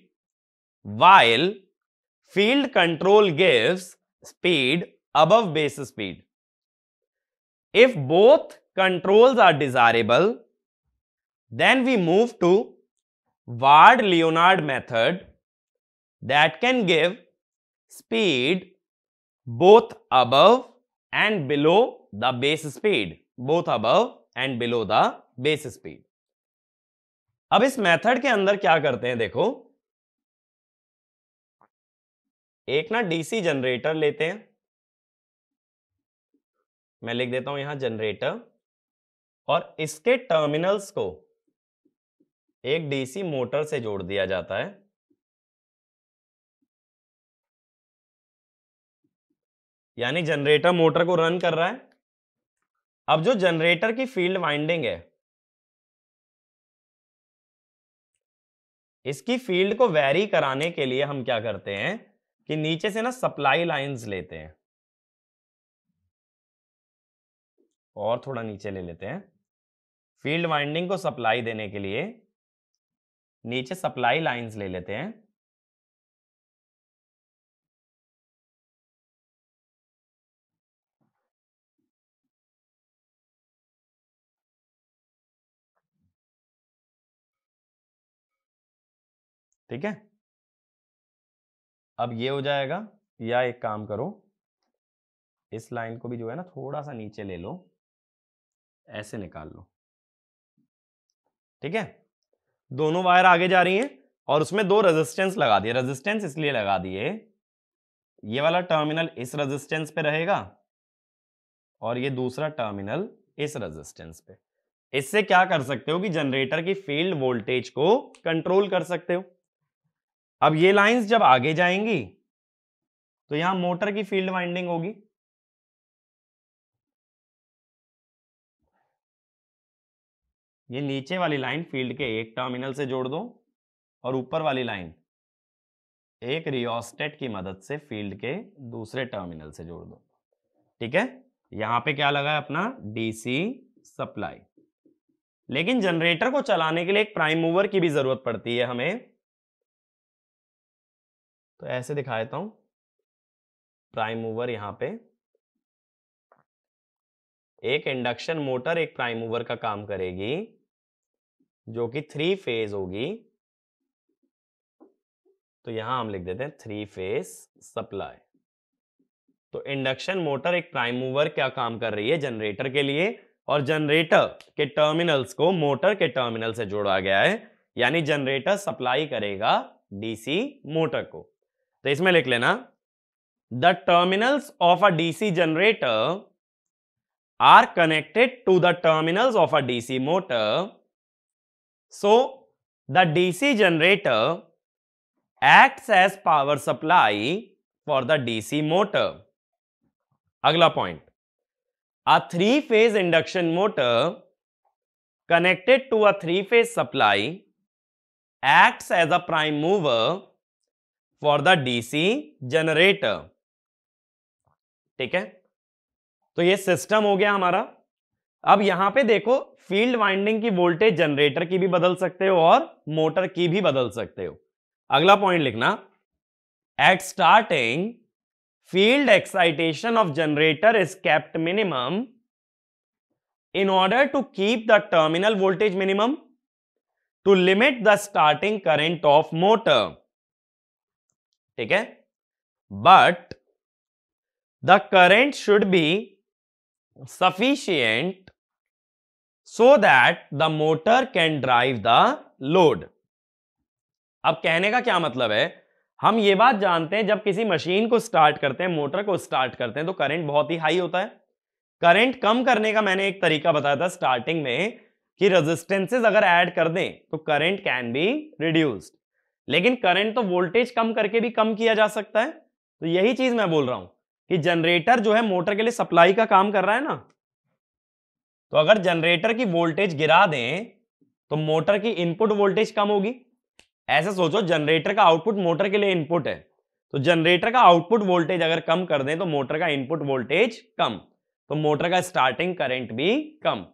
while field control gives speed above base speed. If both controls are desirable, then we move to Ward-Leonard method that can give speed both above and below the base speed, both above and below the base speed. अब इस method के अंदर क्या करते हैं देखो, एक ना DC जनरेटर लेते हैं, मैं लिख देता हूं यहां जनरेटर, और इसके टर्मिनल्स को एक DC मोटर से जोड़ दिया जाता है। यानी जनरेटर मोटर को रन कर रहा है। अब जो जनरेटर की फील्ड वाइंडिंग है इसकी फील्ड को वैरी कराने के लिए हम क्या करते हैं कि नीचे से ना सप्लाई लाइंस लेते हैं और थोड़ा नीचे ले लेते हैं, फील्ड वाइंडिंग को सप्लाई देने के लिए नीचे सप्लाई लाइंस ले लेते हैं। ठीक है, अब ये हो जाएगा, या एक काम करो इस लाइन को भी जो है ना थोड़ा सा नीचे ले लो, ऐसे निकाल लो। ठीक है, दोनों वायर आगे जा रही हैं और उसमें दो रेजिस्टेंस लगा दिए। रेजिस्टेंस इसलिए लगा दिए, ये वाला टर्मिनल इस रेजिस्टेंस पे रहेगा और ये दूसरा टर्मिनल इस रेजिस्टेंस पे। इससे क्या कर सकते हो कि जनरेटर की फील्ड वोल्टेज को कंट्रोल कर सकते हो। अब ये लाइंस जब आगे जाएंगी तो यहां मोटर की फील्ड वाइंडिंग होगी, ये नीचे वाली लाइन फील्ड के एक टर्मिनल से जोड़ दो और ऊपर वाली लाइन एक रियोस्टेट की मदद से फील्ड के दूसरे टर्मिनल से जोड़ दो। ठीक है, यहां पे क्या लगा है अपना डीसी सप्लाई। लेकिन जनरेटर को चलाने के लिए एक प्राइम मूवर की भी जरूरत पड़ती है हमें, तो ऐसे दिखा देता हूं प्राइम मूवर। यहां पे एक इंडक्शन मोटर एक प्राइम मूवर का काम करेगी जो कि 3 फेज होगी, तो यहां हम लिख देते हैं 3 फेज सप्लाई। तो इंडक्शन मोटर एक प्राइम मूवर क्या काम कर रही है जनरेटर के लिए, और जनरेटर के टर्मिनल्स को मोटर के टर्मिनल से जोड़ा गया है, यानी जनरेटर सप्लाई करेगा डीसी मोटर को। तो इसमें लिख लेना the terminals of a DC generator are connected to the terminals of a DC motor, so the DC generator acts as power supply for the DC motor। अगला point, a 3-phase induction motor connected to a 3-phase supply acts as a prime mover for the DC generator। ठीक है, तो ये system हो गया हमारा। अब यहां पे देखो फील्ड वाइंडिंग की वोल्टेज जनरेटर की भी बदल सकते हो और मोटर की भी बदल सकते हो। अगला पॉइंट लिखना, at starting field excitation of generator is kept minimum in order to keep the terminal voltage minimum to limit the starting current of motor. ठीक है, but the current should be sufficient so that the motor can drive the load. अब कहने का क्या मतलब है, हम ये बात जानते हैं जब किसी मशीन को स्टार्ट करते हैं, मोटर को स्टार्ट करते हैं, तो करंट बहुत ही हाई होता है। करंट कम करने का मैंने एक तरीका बताया था स्टार्टिंग में कि रेजिस्टेंसेस अगर ऐड कर दें तो करंट कैन बी रिड्यूस्ड। लेकिन करंट तो वोल्टेज कम करके भी कम किया जा सकता है। तो यही चीज मैं बोल रहा हूं कि जनरेटर जो है मोटर के लिए सप्लाई का काम कर रहा है ना, तो अगर जनरेटर की वोल्टेज गिरा दें तो मोटर की इनपुट वोल्टेज कम होगी। ऐसे सोचो जनरेटर का आउटपुट मोटर के लिए इनपुट है, तो जनरेटर का आउटपुट वोल्टेज अगर कम कर दें तो मोटर का इनपुट वोल्टेज कम, तो मोटर का स्टार्टिंग करंट भी कम।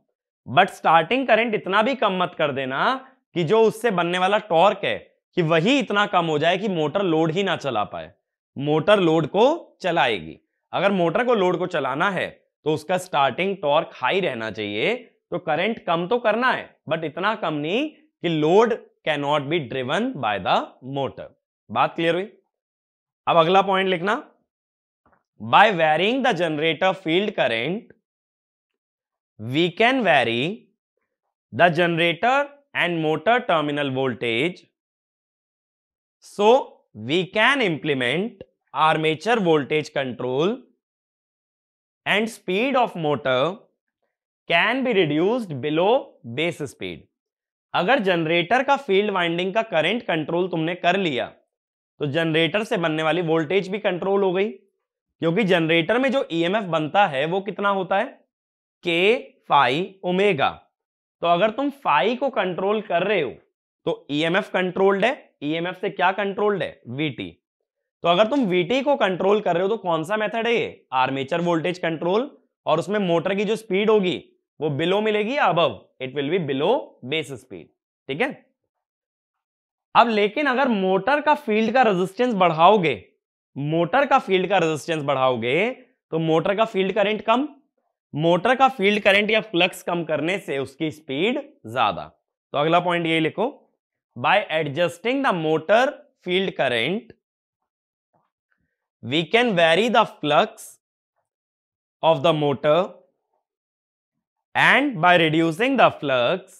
बट स्टार्टिंग करंट इतना भी कम मत कर देना कि जो उससे बनने वाला टॉर्क है कि वही इतना कम हो जाए कि मोटर लोड ही ना चला पाए। मोटर लोड को चलाएगी, अगर मोटर को लोड को चलाना है तो उसका स्टार्टिंग टॉर्क हाई रहना चाहिए। तो करंट कम तो करना है बट इतना कम नहीं कि load cannot be driven by the motor। बात क्लियर हुई। अब अगला पॉइंट लिखना, by varying the generator field current we can vary the generator and motor terminal voltage, so we can implement armature voltage control and speed of motor can be reduced below base speed। अगर generator का field winding का current control तुमने कर लिया तो generator से बनने वाली वोल्टेज भी कंट्रोल हो गई, क्योंकि जनरेटर में जो ईएमएफ बनता है वो कितना होता है, के फाई ओमेगा। तो अगर तुम फाई को कंट्रोल कर रहे हो तो ईएमएफ कंट्रोल्ड है। ईएमएफ से क्या कंट्रोल्ड है, वीटी। तो अगर तुम वीटी को कंट्रोल कर रहे हो तो कौन सा मेथड है ये, आर्मेचर वोल्टेज कंट्रोल। और उसमें मोटर की जो स्पीड होगी वो बिलो मिलेगी या above, it will be below base speed. ठीक है, अब लेकिन अगर मोटर का फील्ड का रेजिस्टेंस बढ़ाओगे, मोटर का फील्ड का रेजिस्टेंस बढ़ाओगे तो मोटर का फील्ड करंट कम, मोटर का फील्ड करंट या फ्लक्स कम करने से उसकी स्पीड ज्यादा। तो अगला पॉइंट यही लिखो, by adjusting the motor field current we can vary the flux of the motor and by reducing the flux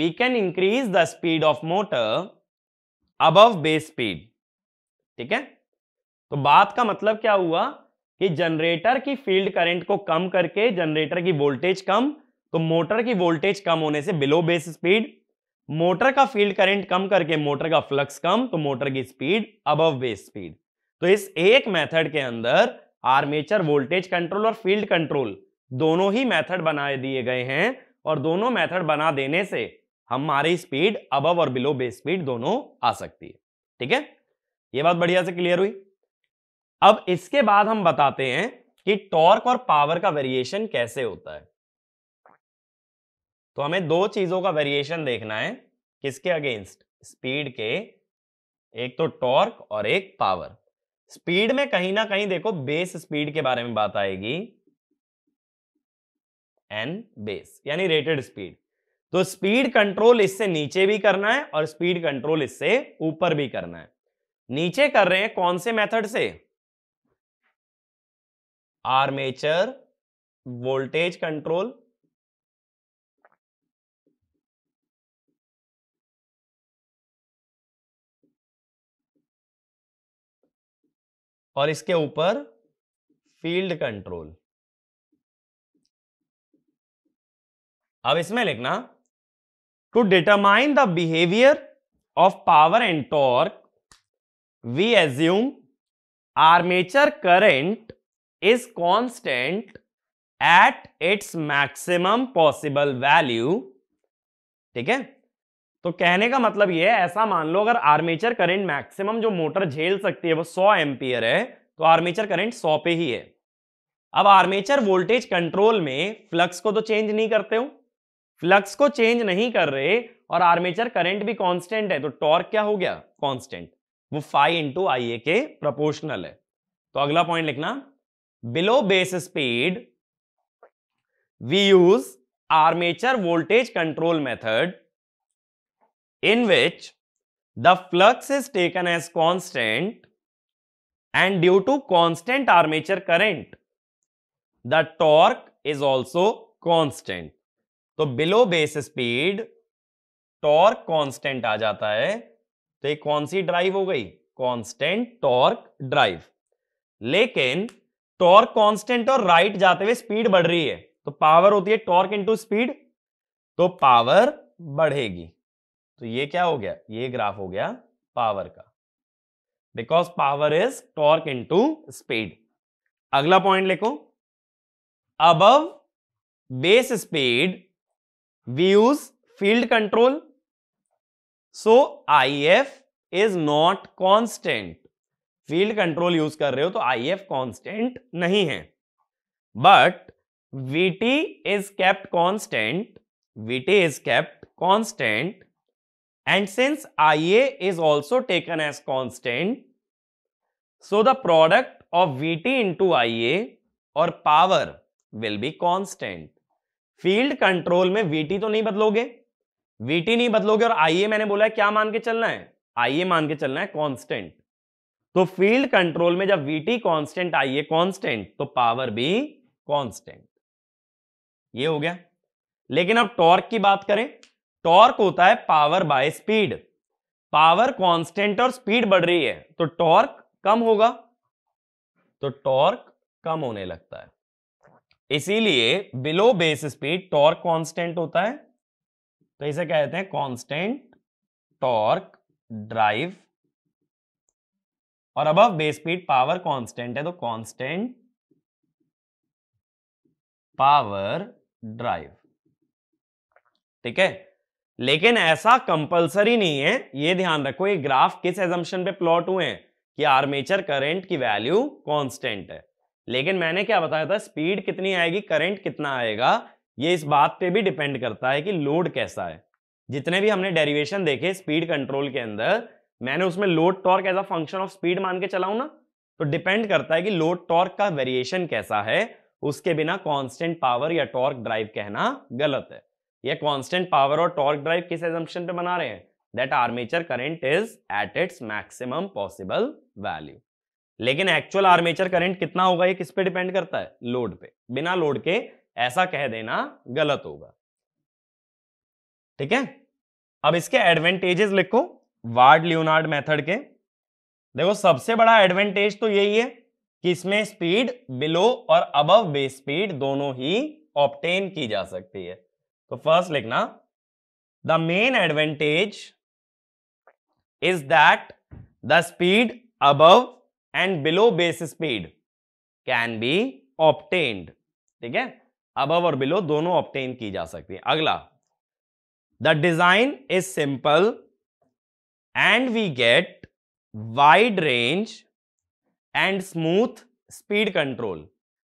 we can increase the speed of motor above base speed। ठीक है, तो बात का मतलब क्या हुआ कि जनरेटर की फील्ड करंट को कम करके जनरेटर की वोल्टेज कम, तो मोटर की वोल्टेज कम होने से बिलो बेस स्पीड, मोटर का फील्ड करंट कम करके मोटर का फ्लक्स कम, तो मोटर की स्पीड अबव बेस स्पीड। तो इस एक मेथड के अंदर आर्मेचर वोल्टेज कंट्रोल और फील्ड कंट्रोल दोनों ही मेथड बनाए दिए गए हैं और दोनों मेथड बना देने से हमारी स्पीड अबव और बिलो बेस स्पीड दोनों आ सकती है। ठीक है, ये बात बढ़िया से क्लियर हुई। अब इसके बाद हम बताते हैं कि टॉर्क और पावर का वेरिएशन कैसे होता है। तो हमें दो चीजों का वेरिएशन देखना है, किसके अगेंस्ट, स्पीड के, एक तो टॉर्क और एक पावर। स्पीड में कहीं ना कहीं देखो बेस स्पीड के बारे में बात आएगी, एन बेस यानी रेटेड स्पीड। तो स्पीड कंट्रोल इससे नीचे भी करना है और स्पीड कंट्रोल इससे ऊपर भी करना है। नीचे कर रहे हैं कौन से मेथड से, आर्मेचर वोल्टेज कंट्रोल, और इसके ऊपर फील्ड कंट्रोल। अब इसमें लिखना, to determine the behaviour of power and torque we assume armature current is constant at its maximum possible value. ठीक है, तो कहने का मतलब यह है, ऐसा मान लो अगर आर्मेचर करंट मैक्सिमम जो मोटर झेल सकती है वो 100 एम्पियर है, तो आर्मेचर करंट 100 पे ही है। अब आर्मेचर वोल्टेज कंट्रोल में फ्लक्स को तो चेंज नहीं करते हो, फ्लक्स को चेंज नहीं कर रहे और आर्मेचर करंट भी कांस्टेंट है, तो टॉर्क क्या हो गया, कांस्टेंट, वो फाई इंटू आई ए के प्रोपोर्शनल है। तो अगला पॉइंट लिखना, below base speed we use armature voltage control method in which the flux is taken as constant and due to constant armature current the torque is also constant। तो below base speed torque constant आ जाता है, तो ये कौन सी drive हो गई, constant torque ड्राइव। लेकिन torque constant और right जाते हुए speed बढ़ रही है, तो पावर होती है torque into speed, तो पावर बढ़ेगी। तो ये क्या हो गया, ये ग्राफ हो गया पावर का, because power is torque into speed. अगला पॉइंट लिखो, above base speed we use field control so I F is not constant. Field control use कर रहे हो तो आई एफ कांस्टेंट नहीं है, but V T is kept constant, V T is kept constant and since Ia is also taken as constant so the product of Vt into Ia और power will be constant। field control में Vt तो नहीं बदलोगे, Vt नहीं बदलोगे और Ia मैंने बोला है क्या मान के चलना है, Ia मान के चलना है constant। तो field control में जब Vt constant Ia constant तो power भी constant, ये हो गया। लेकिन अब torque की बात करें, टॉर्क होता है power by speed, power constant और स्पीड बढ़ रही है तो टॉर्क कम होगा, तो टॉर्क कम होने लगता है। इसीलिए below base speed torque constant होता है, तो इसे कहते हैं कांस्टेंट टॉर्क ड्राइव, और above base speed power constant है तो कांस्टेंट पावर ड्राइव। ठीक है, लेकिन ऐसा कंपलसरी नहीं है, ये ध्यान रखो ये ग्राफ किस एजम्पशन पे प्लॉट हुए हैं कि आर्मेचर करंट की वैल्यू कांस्टेंट है, लेकिन मैंने क्या बताया था, स्पीड कितनी आएगी, करंट कितना आएगा, ये इस बात पे भी डिपेंड करता है कि लोड कैसा है। जितने भी हमने डेरिवेशन देखे स्पीड कंट्रोल के अंदर, मैंने उसमें load torque as a function of speed मान के चलाऊ ना, तो डिपेंड करता है कि लोड टॉर्क का वेरिएशन कैसा है, उसके बिना कॉन्स्टेंट पावर या टॉर्क ड्राइव कहना गलत है। ये कांस्टेंट पावर और टॉर्क ड्राइव किस एजम्पशन पे बना रहे हैं, that armature current is at its maximum possible value. लेकिन एक्चुअल आर्मेचर करंट कितना होगा ये किस पे डिपेंड करता है, लोड पे। बिना लोड के ऐसा कह देना गलत होगा। ठीक है, अब इसके एडवांटेजेस लिखो वार्ड लियोनार्ड मेथड के। देखो सबसे बड़ा एडवांटेज तो यही है कि इसमें स्पीड बिलो और अबव बेस स्पीड दोनों ही ऑब्टेन की जा सकती है। तो फर्स्ट लिखना, the main advantage is that the speed above and below base speed can be obtained. ठीक है, अबव और बिलो दोनों ऑब्टेन की जा सकती है। अगला, the design is simple and we get wide range and smooth speed control.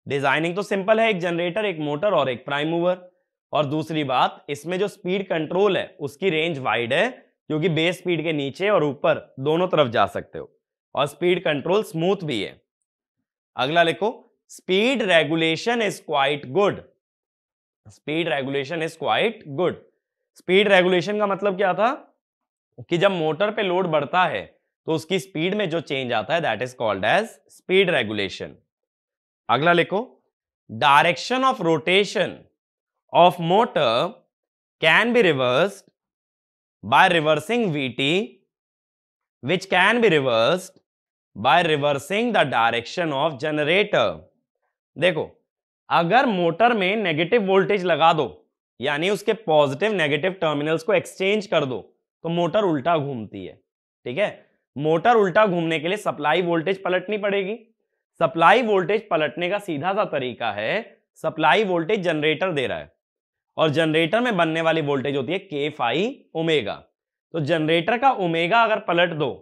Designing तो सिंपल है, एक जनरेटर, एक मोटर और एक प्राइम मूवर, और दूसरी बात इसमें जो स्पीड कंट्रोल है उसकी रेंज वाइड है क्योंकि बेस स्पीड के नीचे और ऊपर दोनों तरफ जा सकते हो, और स्पीड कंट्रोल स्मूथ भी है। अगला लिखो, speed regulation is quite good. Speed regulation is quite good. Speed regulation का मतलब क्या था कि जब मोटर पे लोड बढ़ता है तो उसकी स्पीड में जो चेंज आता है that is called as speed regulation. अगला लिखो, direction of rotation of motor can be reversed by reversing VT which can be reversed by reversing the direction of generator। देखो, अगर मोटर में नेगेटिव वोल्टेज लगा दो यानी उसके पॉजिटिव नेगेटिव टर्मिनल्स को एक्सचेंज कर दो तो मोटर उल्टा घूमती है। ठीक है, मोटर उल्टा घूमने के लिए सप्लाई वोल्टेज पलटनी पड़ेगी। सप्लाई वोल्टेज पलटने का सीधा सा तरीका है, सप्लाई वोल्टेज जनरेटर दे रहा है और जनरेटर में बनने वाली वोल्टेज होती है K∅ ओमेगा, तो जनरेटर का ओमेगा अगर पलट दो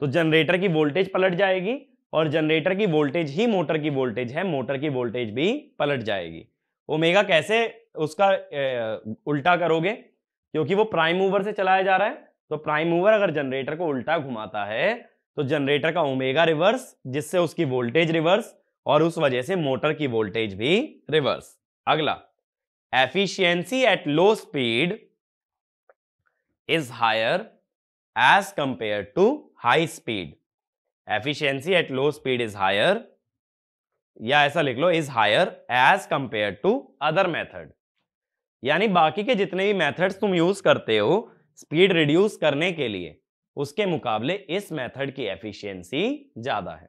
तो जनरेटर की वोल्टेज पलट जाएगी, और जनरेटर की वोल्टेज ही मोटर की वोल्टेज है, मोटर की वोल्टेज भी पलट जाएगी। ओमेगा कैसे उसका उल्टा करोगे, क्योंकि वो प्राइम मूवर से चलाया जा रहा है, तो प्राइम मूवर अगर जनरेटर को उल्टा घुमाता है तो जनरेटर का ओमेगा रिवर्स, जिससे उसकी वोल्टेज रिवर्स और उस वजह से मोटर की वोल्टेज भी रिवर्स। अगला, efficiency at low speed is higher as compare to high speed. Efficiency at low speed is higher, या ऐसा लिख लो, is higher as compare to other method. यानी बाकी के जितने भी मेथड्स तुम यूज करते हो स्पीड रिड्यूस करने के लिए, उसके मुकाबले इस मेथड की एफिशिएंसी ज्यादा है।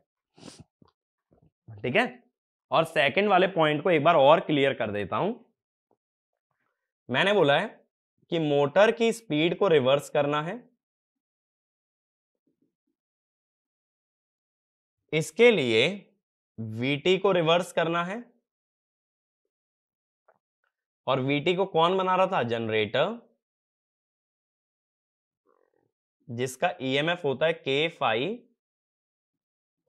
ठीक है, और सेकंड वाले पॉइंट को एक बार और क्लियर कर देता हूं। मैंने बोला है कि मोटर की स्पीड को रिवर्स करना है, इसके लिए VT को रिवर्स करना है, और VT को कौन बना रहा था? जनरेटर, जिसका EMF होता है K∅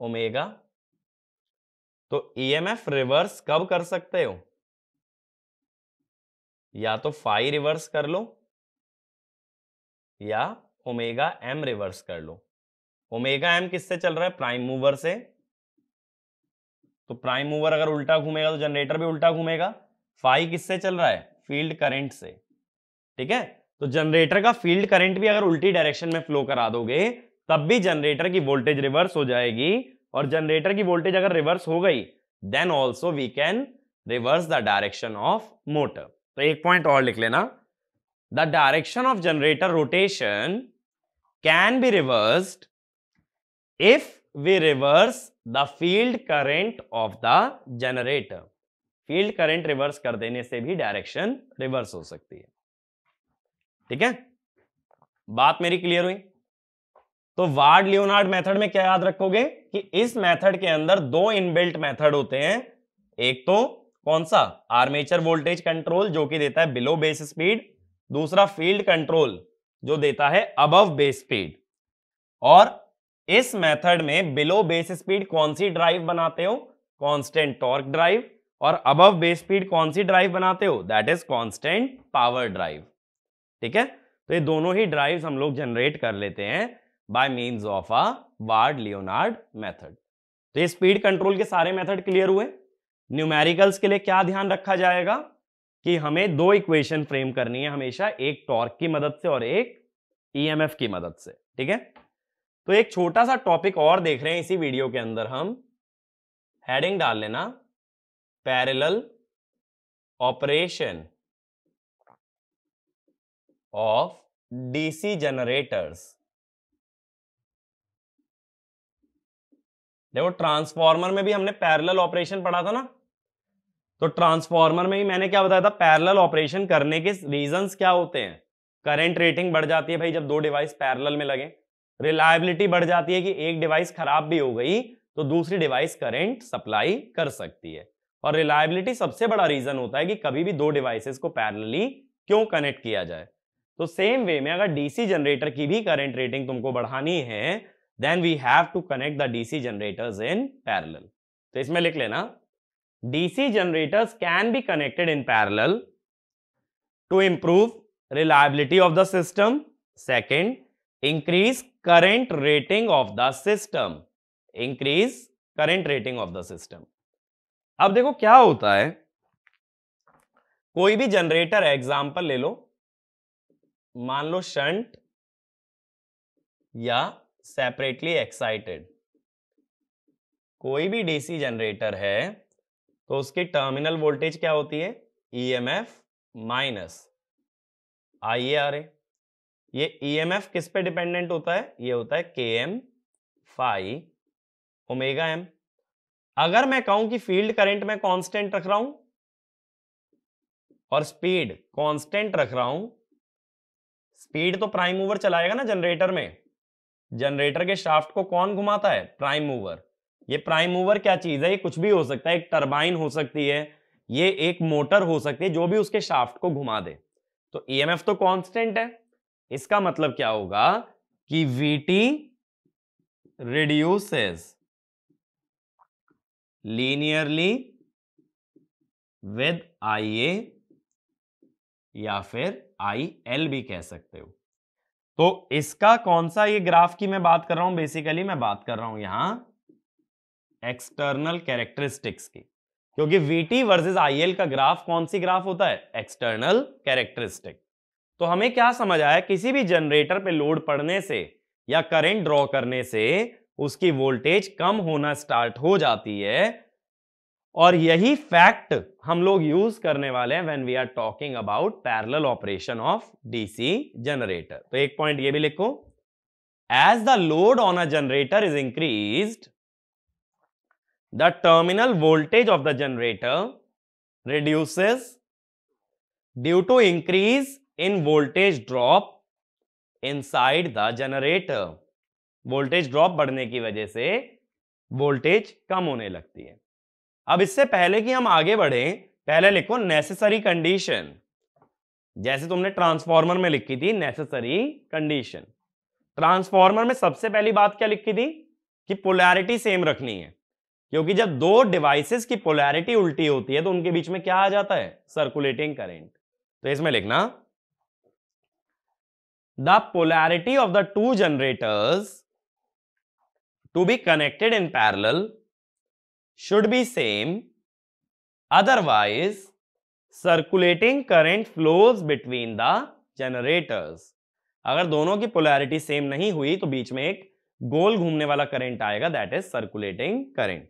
ओमेगा। तो EMF रिवर्स कब कर सकते हो? या तो फाई रिवर्स कर लो या ओमेगा एम रिवर्स कर लो। ओमेगा एम किससे चल रहा है? प्राइम मूवर से। तो प्राइम मूवर अगर उल्टा घूमेगा तो जनरेटर भी उल्टा घूमेगा। फाई किससे चल रहा है? फील्ड करंट से। ठीक है, तो जनरेटर का फील्ड करंट भी अगर उल्टी डायरेक्शन में फ्लो करा दोगे तब भी जनरेटर की वोल्टेज रिवर्स हो जाएगी, और जनरेटर की वोल्टेज अगर रिवर्स हो गई then also we can reverse the direction of motor. तो एक पॉइंट और लिख लेना, the direction of generator rotation can be reversed if we reverse the field current of the generator. Field current reverse कर देने से भी डायरेक्शन रिवर्स हो सकती है। ठीक है, बात मेरी क्लियर हुई? तो वार्ड लियोनार्ड मेथड में क्या याद रखोगे कि इस मेथड के अंदर दो इनबिल्ट मेथड होते हैं। एक तो कौन सा? आर्मेचर वोल्टेज कंट्रोल, जो कि देता है बिलो बेस स्पीड। दूसरा फील्ड कंट्रोल, जो देता है अबव बेस स्पीड। और इस मेथड में बिलो बेस स्पीड कौन सी ड्राइव बनाते हो? Constant torque drive. और अबव बेस स्पीड कौन सी ड्राइव बनाते हो? That is constant power drive. ठीक है, तो ये दोनों ही ड्राइव्स हम लोग जनरेट कर लेते हैं by means of a Ward Leonard method. तो ये स्पीड कंट्रोल के सारे मेथड क्लियर हुए। न्यूमेरिकल्स के लिए क्या ध्यान रखा जाएगा कि हमें दो इक्वेशन फ्रेम करनी है हमेशा, एक टॉर्क की मदद से और एक EMF की मदद से। ठीक है, तो एक छोटा सा टॉपिक और देख रहे हैं इसी वीडियो के अंदर हम। हेडिंग डाल लेना, parallel operation of DC generators. देखो, ट्रांसफार्मर में भी हमने पैरेलल ऑपरेशन पढ़ा था ना, तो ट्रांसफार्मर में भी मैंने क्या बताया था? पैरेलल ऑपरेशन करने के रीजंस क्या होते हैं? करंट रेटिंग बढ़ जाती है भाई जब दो डिवाइस पैरेलल में लगे, रिलायबिलिटी बढ़ जाती है कि एक डिवाइस खराब भी हो गई तो दूसरी डिवाइस करंट सप्लाई कर सकती है, और रिलायबिलिटी सबसे बड़ा रीजन होता है कि कभी भी दो डिवाइसेस को पैरेलली क्यों कनेक्ट किया जाए। तो सेम वे में अगर डीसी जनरेटर की भी करंट रेटिंग तुमको बढ़ानी है, then we have to connect the DC generators in parallel. तो इसमें लिख लेना, DC generators can be connected in parallel to improve reliability of the system, second increase current rating of the system, increase current rating of the system. अब देखो क्या होता है, कोई भी जनरेटर है, एग्जाम्पल ले लो, मान लो शंट या सेपरेटली एक्साइटेड, कोई भी डीसी जनरेटर है तो उसकी टर्मिनल वोल्टेज क्या होती है, ईएमएफ माइनस आईआरए। ये ईएमएफ किस पे डिपेंडेंट होता है, ये होता है केएम फाई ओमेगा एम। अगर मैं कहूं कि फील्ड करंट में कांस्टेंट रख रहा हूं और स्पीड कांस्टेंट रख रहा हूं, स्पीड तो प्राइम मूवर चलाएगा ना जनरेटर में, जनरेटर के शाफ्ट को कौन घुमाता है, प्राइम मूवर। ये प्राइम मूवर क्या चीज है, ये कुछ भी हो सकता है, एक टरबाइन हो सकती है, ये एक मोटर हो सकती है, जो भी उसके शाफ्ट को घुमा दे। तो ईएमएफ तो कांस्टेंट है, इसका मतलब क्या होगा कि VT reduces linearly with IA या फिर IL भी कह सकते हो। तो इसका कौन सा, ये ग्राफ की मैं बात कर रहा हूं, बेसिकली मैं बात कर रहा हूं यहां एक्सटर्नल कैरेक्टरिस्टिक्स की, क्योंकि VT वर्सेस IL का ग्राफ कौन सी ग्राफ होता है, एक्सटर्नल कैरेक्टरिस्टिक। तो हमें क्या समझ आया, किसी भी जनरेटर पे लोड पड़ने से या करंट ड्रॉ करने से उसकी वोल्टेज कम होना स्टार्ट हो जाती है, और यही फैक्ट हम लोग यूज करने वाले हैं when we are talking about parallel operation of DC generator. तो एक पॉइंट ये भी लिखो, as the load on a generator is increased, the terminal voltage of the generator reduces due to increase in voltage drop inside the generator. Voltage drop बढ़ने की वजह से voltage कम होने लगती है। अब इससे पहले कि हम आगे बढ़े, पहले लिखो नेसेसरी कंडीशन, जैसे तुमने ट्रांसफॉर्मर में लिखी थी नेसेसरी कंडीशन। ट्रांसफॉर्मर में सबसे पहली बात क्या लिखी थी, कि पोलैरिटी सेम रखनी है, क्योंकि जब दो डिवाइसेस की पोलैरिटी उल्टी होती है तो उनके बीच में क्या आ जाता है, सर्कुलेटिंग करेंट। तो इसमें लिखना, the polarity of the two generators to be connected in parallel should be same, otherwise circulating current flows between the generators। अगर दोनों की polarity सेम नहीं हुई तो बीच में एक गोल घूमने वाला current आएगा, that is circulating current।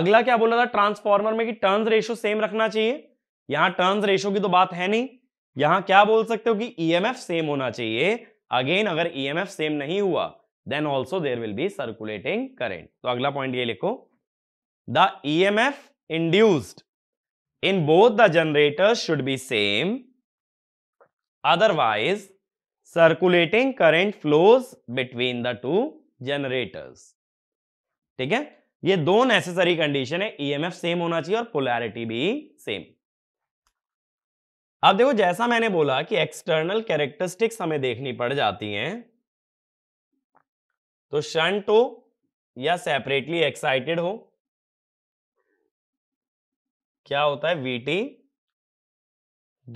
अगला क्या बोला था ट्रांसफॉर्मर में, कि टर्न्स रेशियो सेम रखना चाहिए। यहां टर्न्स रेशियो की तो बात है नहीं, यहां क्या बोल सकते हो कि ईएमएफ सेम होना चाहिए। अगेन अगर ईएमएफ सेम नहीं हुआ, then also there will be circulating current. तो अगला पॉइंट ये लिखो, the EMF induced in both the generators should be same, otherwise circulating current flows between the two generators. ठीक है, ये दो नेसेसरी कंडीशन है, ईएमएफ सेम होना चाहिए और पोलैरिटी भी सेम। अब देखो, जैसा मैंने बोला कि एक्सटर्नल कैरेक्टरिस्टिक्स हमें देखनी पड़ जाती हैं, तो शंट हो या सेपरेटली एक्साइटेड हो, क्या होता है, वीटी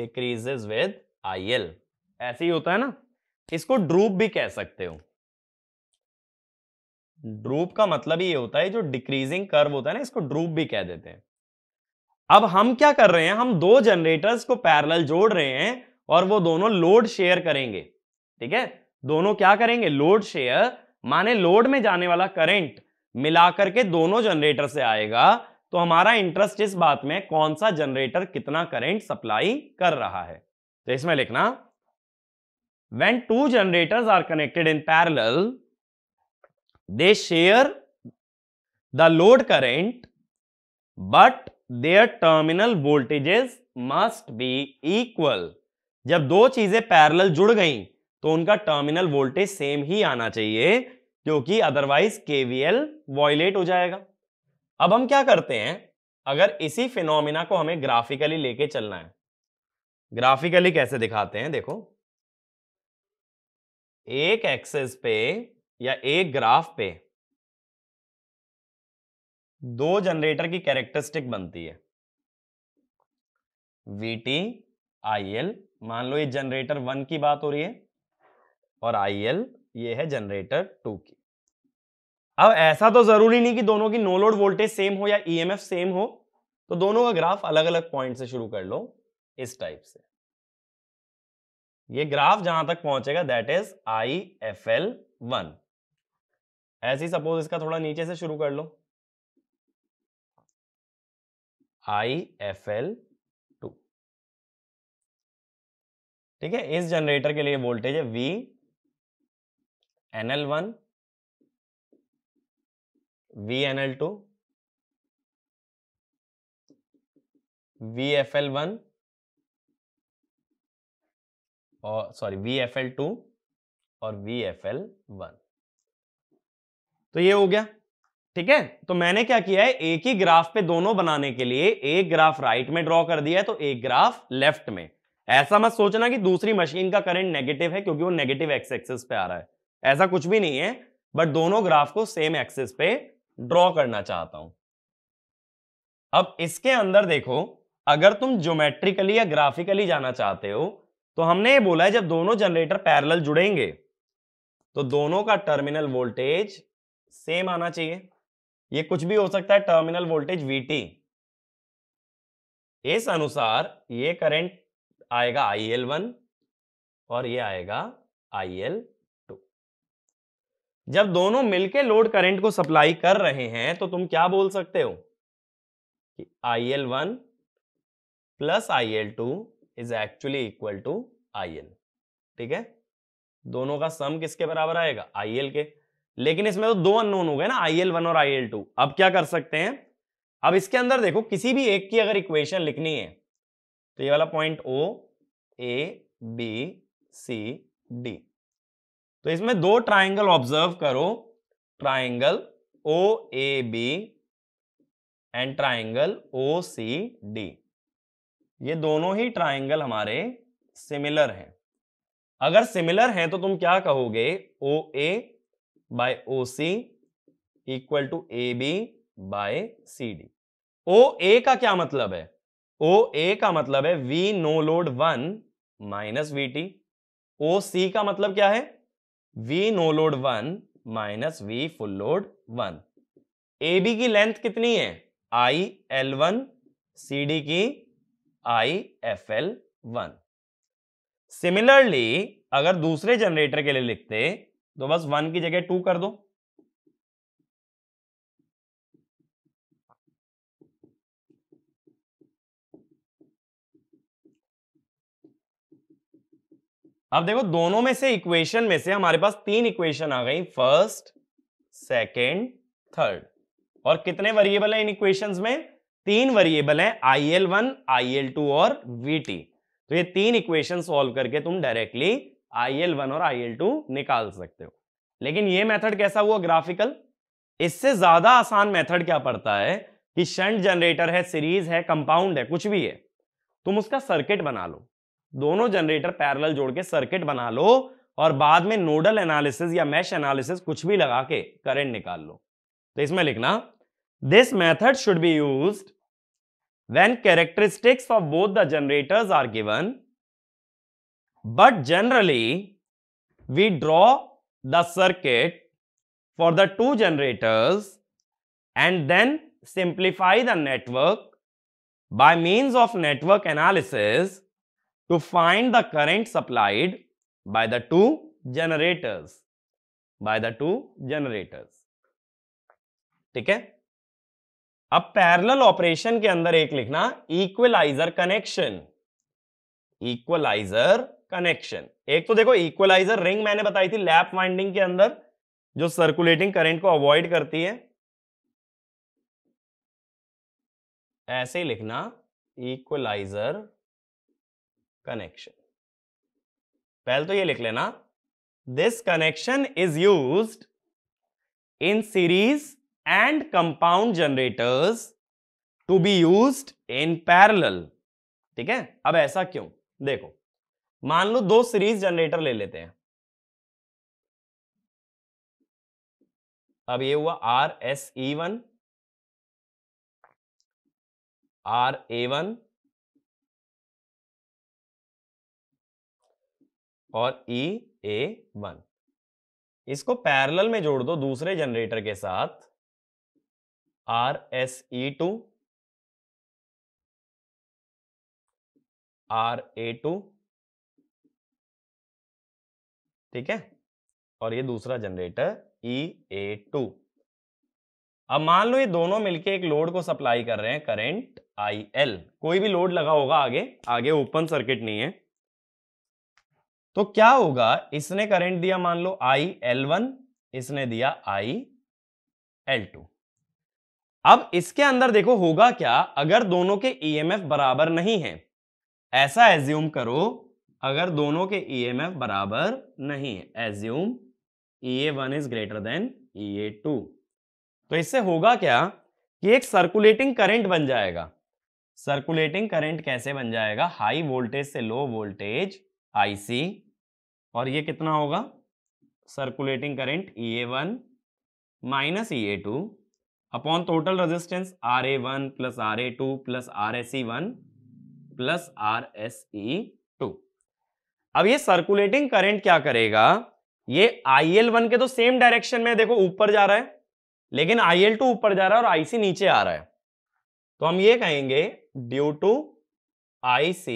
डिक्रीजेस विद आईएल, ऐसे ही होता है ना। इसको ड्रूप भी कह सकते हो। ड्रूप का मतलब ये होता है जो डिक्रीजिंग कर्व होता है ना, इसको ड्रूप भी कह देते हैं। अब हम क्या कर रहे हैं, हम दो जनरेटर्स को पैरेलल जोड़ रहे हैं और वो दोनों लोड शेयर करेंगे। ठीक है, दोनों क्या करेंगे, लोड शेयर, माने लोड में जाने वाला करंट मिलाकर के दोनों जनरेटर से आएगा। तो हमारा इंटरेस्ट इस बात में, कौन सा जनरेटर कितना करंट सप्लाई कर रहा है। तो इसमें लिखना, when two generators are connected in parallel they share the load current but Their terminal voltages must be equal। जब दो चीजें पैरेलल जुड़ गईं तो उनका टर्मिनल वोल्टेज सेम ही आना चाहिए, क्योंकि अदरवाइज KVL वायलेट हो जाएगा। अब हम क्या करते हैं, अगर इसी फिनोमिना को हमें ग्राफिकली लेके चलना है, ग्राफिकली कैसे दिखाते हैं देखो, एक एक्सेस पे या एक ग्राफ पे दो जनरेटर की कैरेक्टरिस्टिक बनती है, VT IL। मान लो ये जनरेटर 1 की बात हो रही है और IL ये है जनरेटर 2 की। अब ऐसा तो जरूरी नहीं कि दोनों की नो लोड वोल्टेज सेम हो या EMF सेम हो, तो दोनों का ग्राफ अलग अलग पॉइंट से शुरू कर लो इस टाइप से। ये ग्राफ जहां तक पहुंचेगा दैट इज IFL1। ऐसी सपोज इसका थोड़ा नीचे से शुरू कर लो IFL2, ठीक है। इस जनरेटर के लिए वोल्टेज है VNL1, VNL2, VFL1 और सॉरी VFL2 और VFL1। तो ये हो गया, ठीक है। तो मैंने क्या किया है, एक ही ग्राफ पे दोनों बनाने के लिए एक ग्राफ राइट में ड्रॉ कर दिया है तो एक ग्राफ लेफ्ट में। ऐसा मत सोचना कि दूसरी मशीन का करंट नेगेटिव है क्योंकि वो नेगेटिव एक्स एक्सिस पे आ रहा है, ऐसा कुछ भी नहीं है। बट दोनों ग्राफ को सेम एक्सिस पे ड्रॉ करना चाहता हूं। अब इसके अंदर देखो, अगर तुम ज्योमेट्रिकली या ग्राफिकली जाना चाहते हो तो हमने ये बोला है जब दोनों जनरेटर पैरेलल जुड़ेंगे तो दोनों का टर्मिनल वोल्टेज सेम आना चाहिए। ये कुछ भी हो सकता है, टर्मिनल वोल्टेज VT। इस अनुसार ये करंट आएगा IL1 और ये आएगा IL2। जब दोनों मिलके लोड करंट को सप्लाई कर रहे हैं तो तुम क्या बोल सकते हो कि IL1 plus IL2 is actually equal to IL, ठीक है। दोनों का सम किसके बराबर आएगा, IL के। लेकिन इसमें तो दो अननोन हो गए ना, IL1 और IL2। अब क्या कर सकते हैं, अब इसके अंदर देखो किसी भी एक की अगर इक्वेशन लिखनी है तो ये वाला point O, A, B, C, D। तो इसमें दो ट्राइंगल ऑब्जर्व करो, triangle OAB and triangle OCD। ये दोनों ही ट्राइंगल हमारे सिमिलर हैं। अगर सिमिलर हैं तो तुम क्या कहोगे, OA/OC = AB/CD। OA का क्या मतलब है, OA का मतलब है V no load 1 minus VT। OC का मतलब क्या है, V no load 1 minus V full load 1। AB की लेंथ कितनी है, IL1, CD की IFL1। सिमिलरली अगर दूसरे जनरेटर के लिए लिखते तो बस 1 की जगह 2 कर दो, अब देखो दोनों में से इक्वेशन में से हमारे पास 3 इक्वेशन आ गई, फर्स्ट, सेकंड, थर्ड। और कितने वेरिएबल हैं इन इक्वेशंस में, 3 वेरिएबल हैं, IL1, IL2 और VT। तो ये 3 इक्वेशन सॉल्व करके तुम डायरेक्टली IL1 और IL2 निकाल सकते हो। लेकिन ये मेथड कैसा हुआ, ग्राफिकल। इससे ज्यादा आसान मेथड क्या पड़ता है कि शंट जनरेटर है, सीरीज है, कंपाउंड है, कुछ भी है, तुम उसका सर्किट बना लो, दोनों जनरेटर पैरेलल जोड़ के सर्किट बना लो और बाद में नोडल एनालिसिस या मैश एनालिसिस कुछ भी लगा के करंट निकाल लो। तो इसमें लिखना, this method should be used when characteristics of both the generators are given but generally we draw the circuit for the 2 generators and then simplify the network by means of network analysis to find the current supplied by the 2 generators ठीक है। अब parallel operation के अंदर एक लिखना, equaliser connection. एक तो देखो इक्वलाइजर रिंग मैंने बताई थी लैप वाइंडिंग के अंदर, जो सर्कुलेटिंग करंट को अवॉइड करती है। ऐसे ही लिखना इक्वलाइजर कनेक्शन। पहले तो ये लिख लेना, this connection is used in series and compound generators to be used in parallel. ठीक है, अब ऐसा क्यों? देखो मान लो दो सीरीज जनरेटर ले लेते हैं। अब ये हुआ RSE1 RA1 और EA1, इसको पैरेलल में जोड़ दो दूसरे जनरेटर के साथ RSE2 RA2। ठीक है, और ये दूसरा जनरेटर EA2। अब मान लो ये दोनों मिलके एक लोड को सप्लाई कर रहे हैं करंट IL, कोई भी लोड लगा होगा आगे, आगे ओपन सर्किट नहीं है। तो क्या होगा, इसने करंट दिया मान लो IL1, इसने दिया IL2। अब इसके अंदर देखो होगा क्या, अगर दोनों के EMF बराबर नहीं है, ऐसा एज्यूम करो, अगर दोनों के EMF बराबर नहीं है, assume EA1 is greater then EA2, तो इससे होगा क्या कि एक सर्कुलेटिंग करंट बन जाएगा। सर्कुलेटिंग करंट कैसे बन जाएगा? हाई वोल्टेज से लो वोल्टेज IC, और ये कितना होगा circulating current EA1 minus EA2 upon total resistance RA1 plus RA2 plus RSE1 plus RSE2। अब ये सर्कुलेटिंग करंट क्या करेगा, ये IL1 के तो सेम डायरेक्शन में देखो ऊपर जा रहा है, लेकिन IL2 ऊपर जा रहा है और IC नीचे आ रहा है, तो हम ये कहेंगे due to IC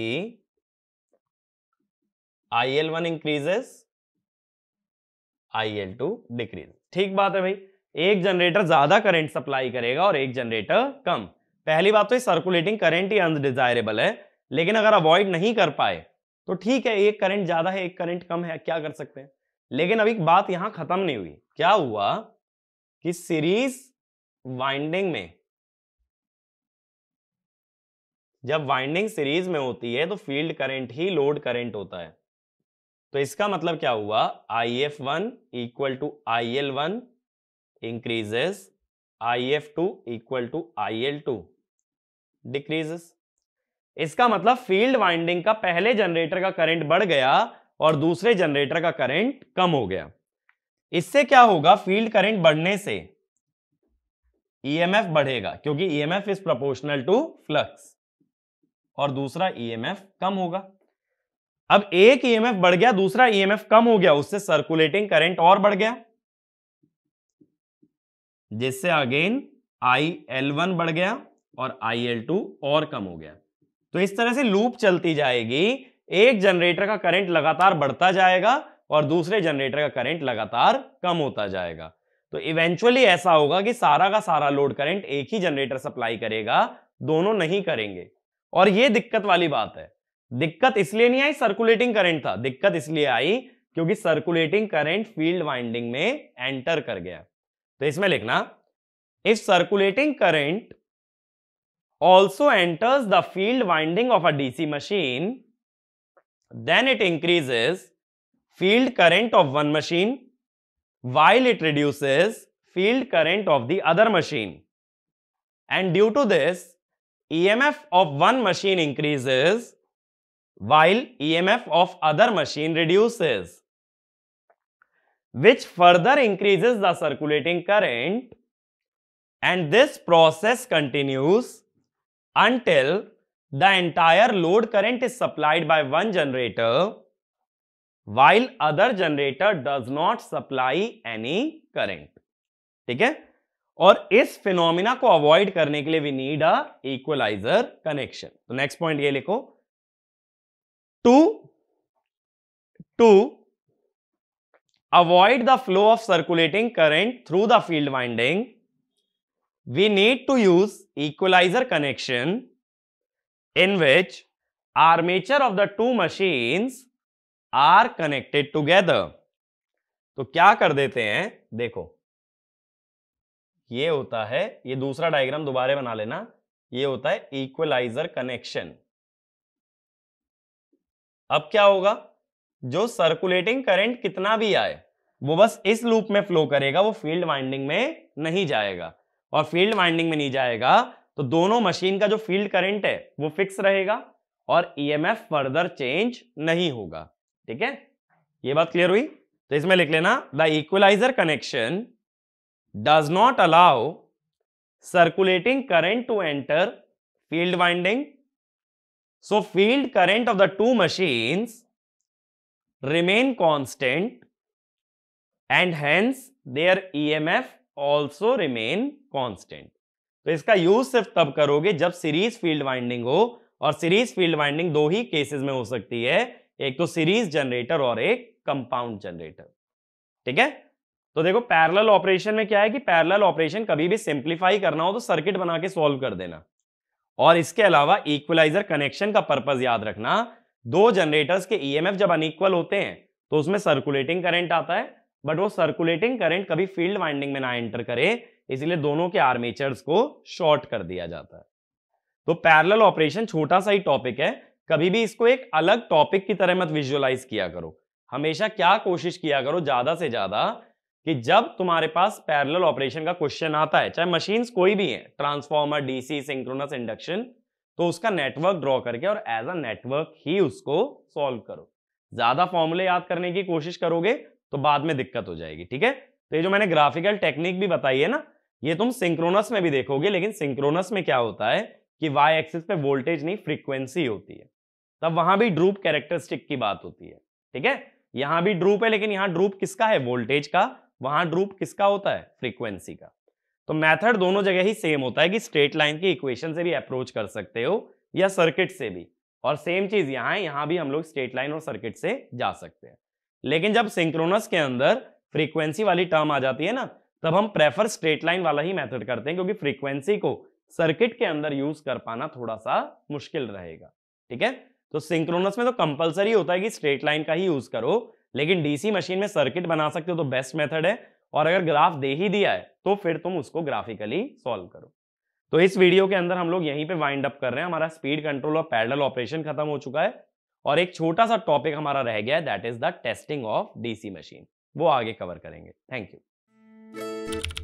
IL1 increases IL2 decrease. ठीक बात है भाई, एक जनरेटर ज्यादा करंट सप्लाई करेगा और एक जनरेटर कम। पहली बात तो ये सर्कुलेटिंग करंट ही अनडिजायरेबल है, लेकिन अगर अवॉइड नहीं कर पाए तो ठीक है, एक करंट ज्यादा है एक करंट कम है, क्या कर सकते हैं। लेकिन अभी बात यहां खत्म नहीं हुई। क्या हुआ कि सीरीज वाइंडिंग में, जब वाइंडिंग सीरीज में होती है तो फील्ड करंट ही लोड करंट होता है। तो इसका मतलब क्या हुआ, IF1 equal to IL1 increases, IF2 equal to IL2 decreases. इसका मतलब फील्ड वाइंडिंग का पहले जनरेटर का करंट बढ़ गया और दूसरे जनरेटर का करंट कम हो गया। इससे क्या होगा, फील्ड करंट बढ़ने से EMF बढ़ेगा, क्योंकि EMF is proportional to flux, और दूसरा EMF कम होगा। अब एक EMF बढ़ गया, दूसरा EMF कम हो गया, उससे सर्कुलेटिंग करंट और बढ़ गया, जिससे अगेन IL1 बढ़ गया और IL2 और कम हो गया। तो इस तरह से लूप चलती जाएगी, एक जनरेटर का करंट लगातार बढ़ता जाएगा और दूसरे जनरेटर का करंट लगातार कम होता जाएगा। तो इवेंचुअली ऐसा होगा कि सारा का सारा लोड करंट एक ही जनरेटर सप्लाई करेगा, दोनों नहीं करेंगे। और ये दिक्कत वाली बात है, दिक्कत इसलिए नहीं आई सर्कुलेटिंग करंट था, दिक्कत इसलिए आई क्योंकि सर्कुलेटिंग करंट फील्ड वाइंडिंग में एंटर कर गया। तो इसमें लिखना, if circulating current also enters the field winding of a DC machine then it increases field current of one machine while it reduces field current of the other machine and due to this EMF of one machine increases while EMF of other machine reduces, which further increases the circulating current, and this process continues until the entire load current is supplied by one generator while other generator does not supply any current. ठीक है, और इस phenomena को avoid करने के लिए we need a equalizer connection. तो next point ये लिखो, to to avoid the flow of circulating current through the field winding we need to use equalizer connection in which armature of the two machines are connected together. तो क्या कर देते हैं, देखो ये होता है, ये दूसरा डायग्राम दोबारा बना लेना, ये होता है इक्वलाइजर कनेक्शन। अब क्या होगा, जो सर्कुलेटिंग करंट कितना भी आए वो बस इस लूप में फ्लो करेगा, वो फील्ड वाइंडिंग में नहीं जाएगा, और फील्ड वाइंडिंग में नहीं जाएगा तो दोनों मशीन का जो फील्ड करंट है वो फिक्स रहेगा और ईएमएफ फर्दर चेंज नहीं होगा। ठीक है, ये बात क्लियर हुई। तो इसमें लिख लेना the equalizer connection does not allow circulating current to enter field winding, so field current of the two machines remain constant and hence their EMF also remain constant। तो इसका यूज सिर्फ तब करोगे जब सीरीज फील्ड वाइंडिंग हो, और series field winding दो ही cases में हो सकती है, एक तो सीरीज जनरेटर और एक कंपाउंड जनरेटर। ठीक है, तो देखो पैरेलल ऑपरेशन में क्या है कि पैरेलल ऑपरेशन कभी भी सिंप्लीफाई करना हो तो सर्किट बना के सॉल्व कर देना। और इसके अलावा इक्वलाइजर कनेक्शन का पर्पज याद रखना, दो जनरेटर्स के ईएमएफ जब अनइक्वल होते हैं तो उसमें सर्कुलेटिंग करंट आता है, बट वो सर्कुलेटिंग करंट कभी फील्ड वाइंडिंग में ना एंटर करे, इसलिए दोनों के आर्मेचर्स को शॉर्ट कर दिया जाता है। तो पैरेलल ऑपरेशन छोटा सा ही टॉपिक है, कभी भी इसको एक अलग टॉपिक की तरह मत विजुअलाइज किया करो। हमेशा क्या कोशिश किया करो ज्यादा से ज्यादा कि जब तुम्हारे पास पैरेलल ऑपरेशन का क्वेश्चन आता है, चाहे मशीन्स कोई भी है, ट्रांसफॉर्मर, डीसी, सिंक्रोनस इंडक्शन, तो उसका नेटवर्क ड्रॉ करके और एज अ नेटवर्क ही उसको सॉल्व करो। ज्यादा फॉर्मूले याद करने की कोशिश करोगे तो बाद में दिक्कत हो जाएगी। ठीक है, तो ये जो मैंने ग्राफिकल टेक्निक भी बताई है ना, ये तुम सिंक्रोनस में भी देखोगे, लेकिन सिंक्रोनस में क्या होता है कि वाई एक्सिस पे वोल्टेज नहीं फ्रीक्वेंसी होती है, तब वहां भी ड्रूप कैरेक्टरिस्टिक की बात होती है। ठीक है, यहां भी ड्रूप है, लेकिन यहां ड्रूप किसका है? वोल्टेज का। वहां ड्रूप किसका होता है? फ्रीक्वेंसी का। तो मेथड दोनों जगह ही सेम होता है कि स्ट्रेट लाइन की इक्वेशन से भी अप्रोच कर सकते हो या सर्किट से भी, और सेम चीज यहाँ है, यहाँ भी हम लोग स्ट्रेट लाइन और सर्किट से जा सकते हैं। लेकिन जब सिंक्रोनस के अंदर फ्रीक्वेंसी वाली टर्म आ जाती है ना, तब हम प्रेफर स्ट्रेट लाइन वाला ही मेथड करते हैं, क्योंकि फ्रीक्वेंसी को सर्किट के अंदर यूज कर पाना थोड़ा सा मुश्किल रहेगा। ठीक है, तो सिंक्रोनस में तो कंपल्सरी होता है कि स्ट्रेट लाइन का ही यूज करो, लेकिन डीसी मशीन में सर्किट बना सकते हो तो बेस्ट मेथड है, और अगर ग्राफ दे ही दिया है तो फिर तुम उसको ग्राफिकली सॉल्व करो। तो इस वीडियो के अंदर हम लोग यहीं पे वाइंड अप कर रहे हैं। हमारा स्पीड कंट्रोल और पैरेलल ऑपरेशन खत्म हो चुका है, और एक छोटा सा टॉपिक हमारा रह गया है, that is the testing of DC machine, वो आगे कवर करेंगे। Thank you.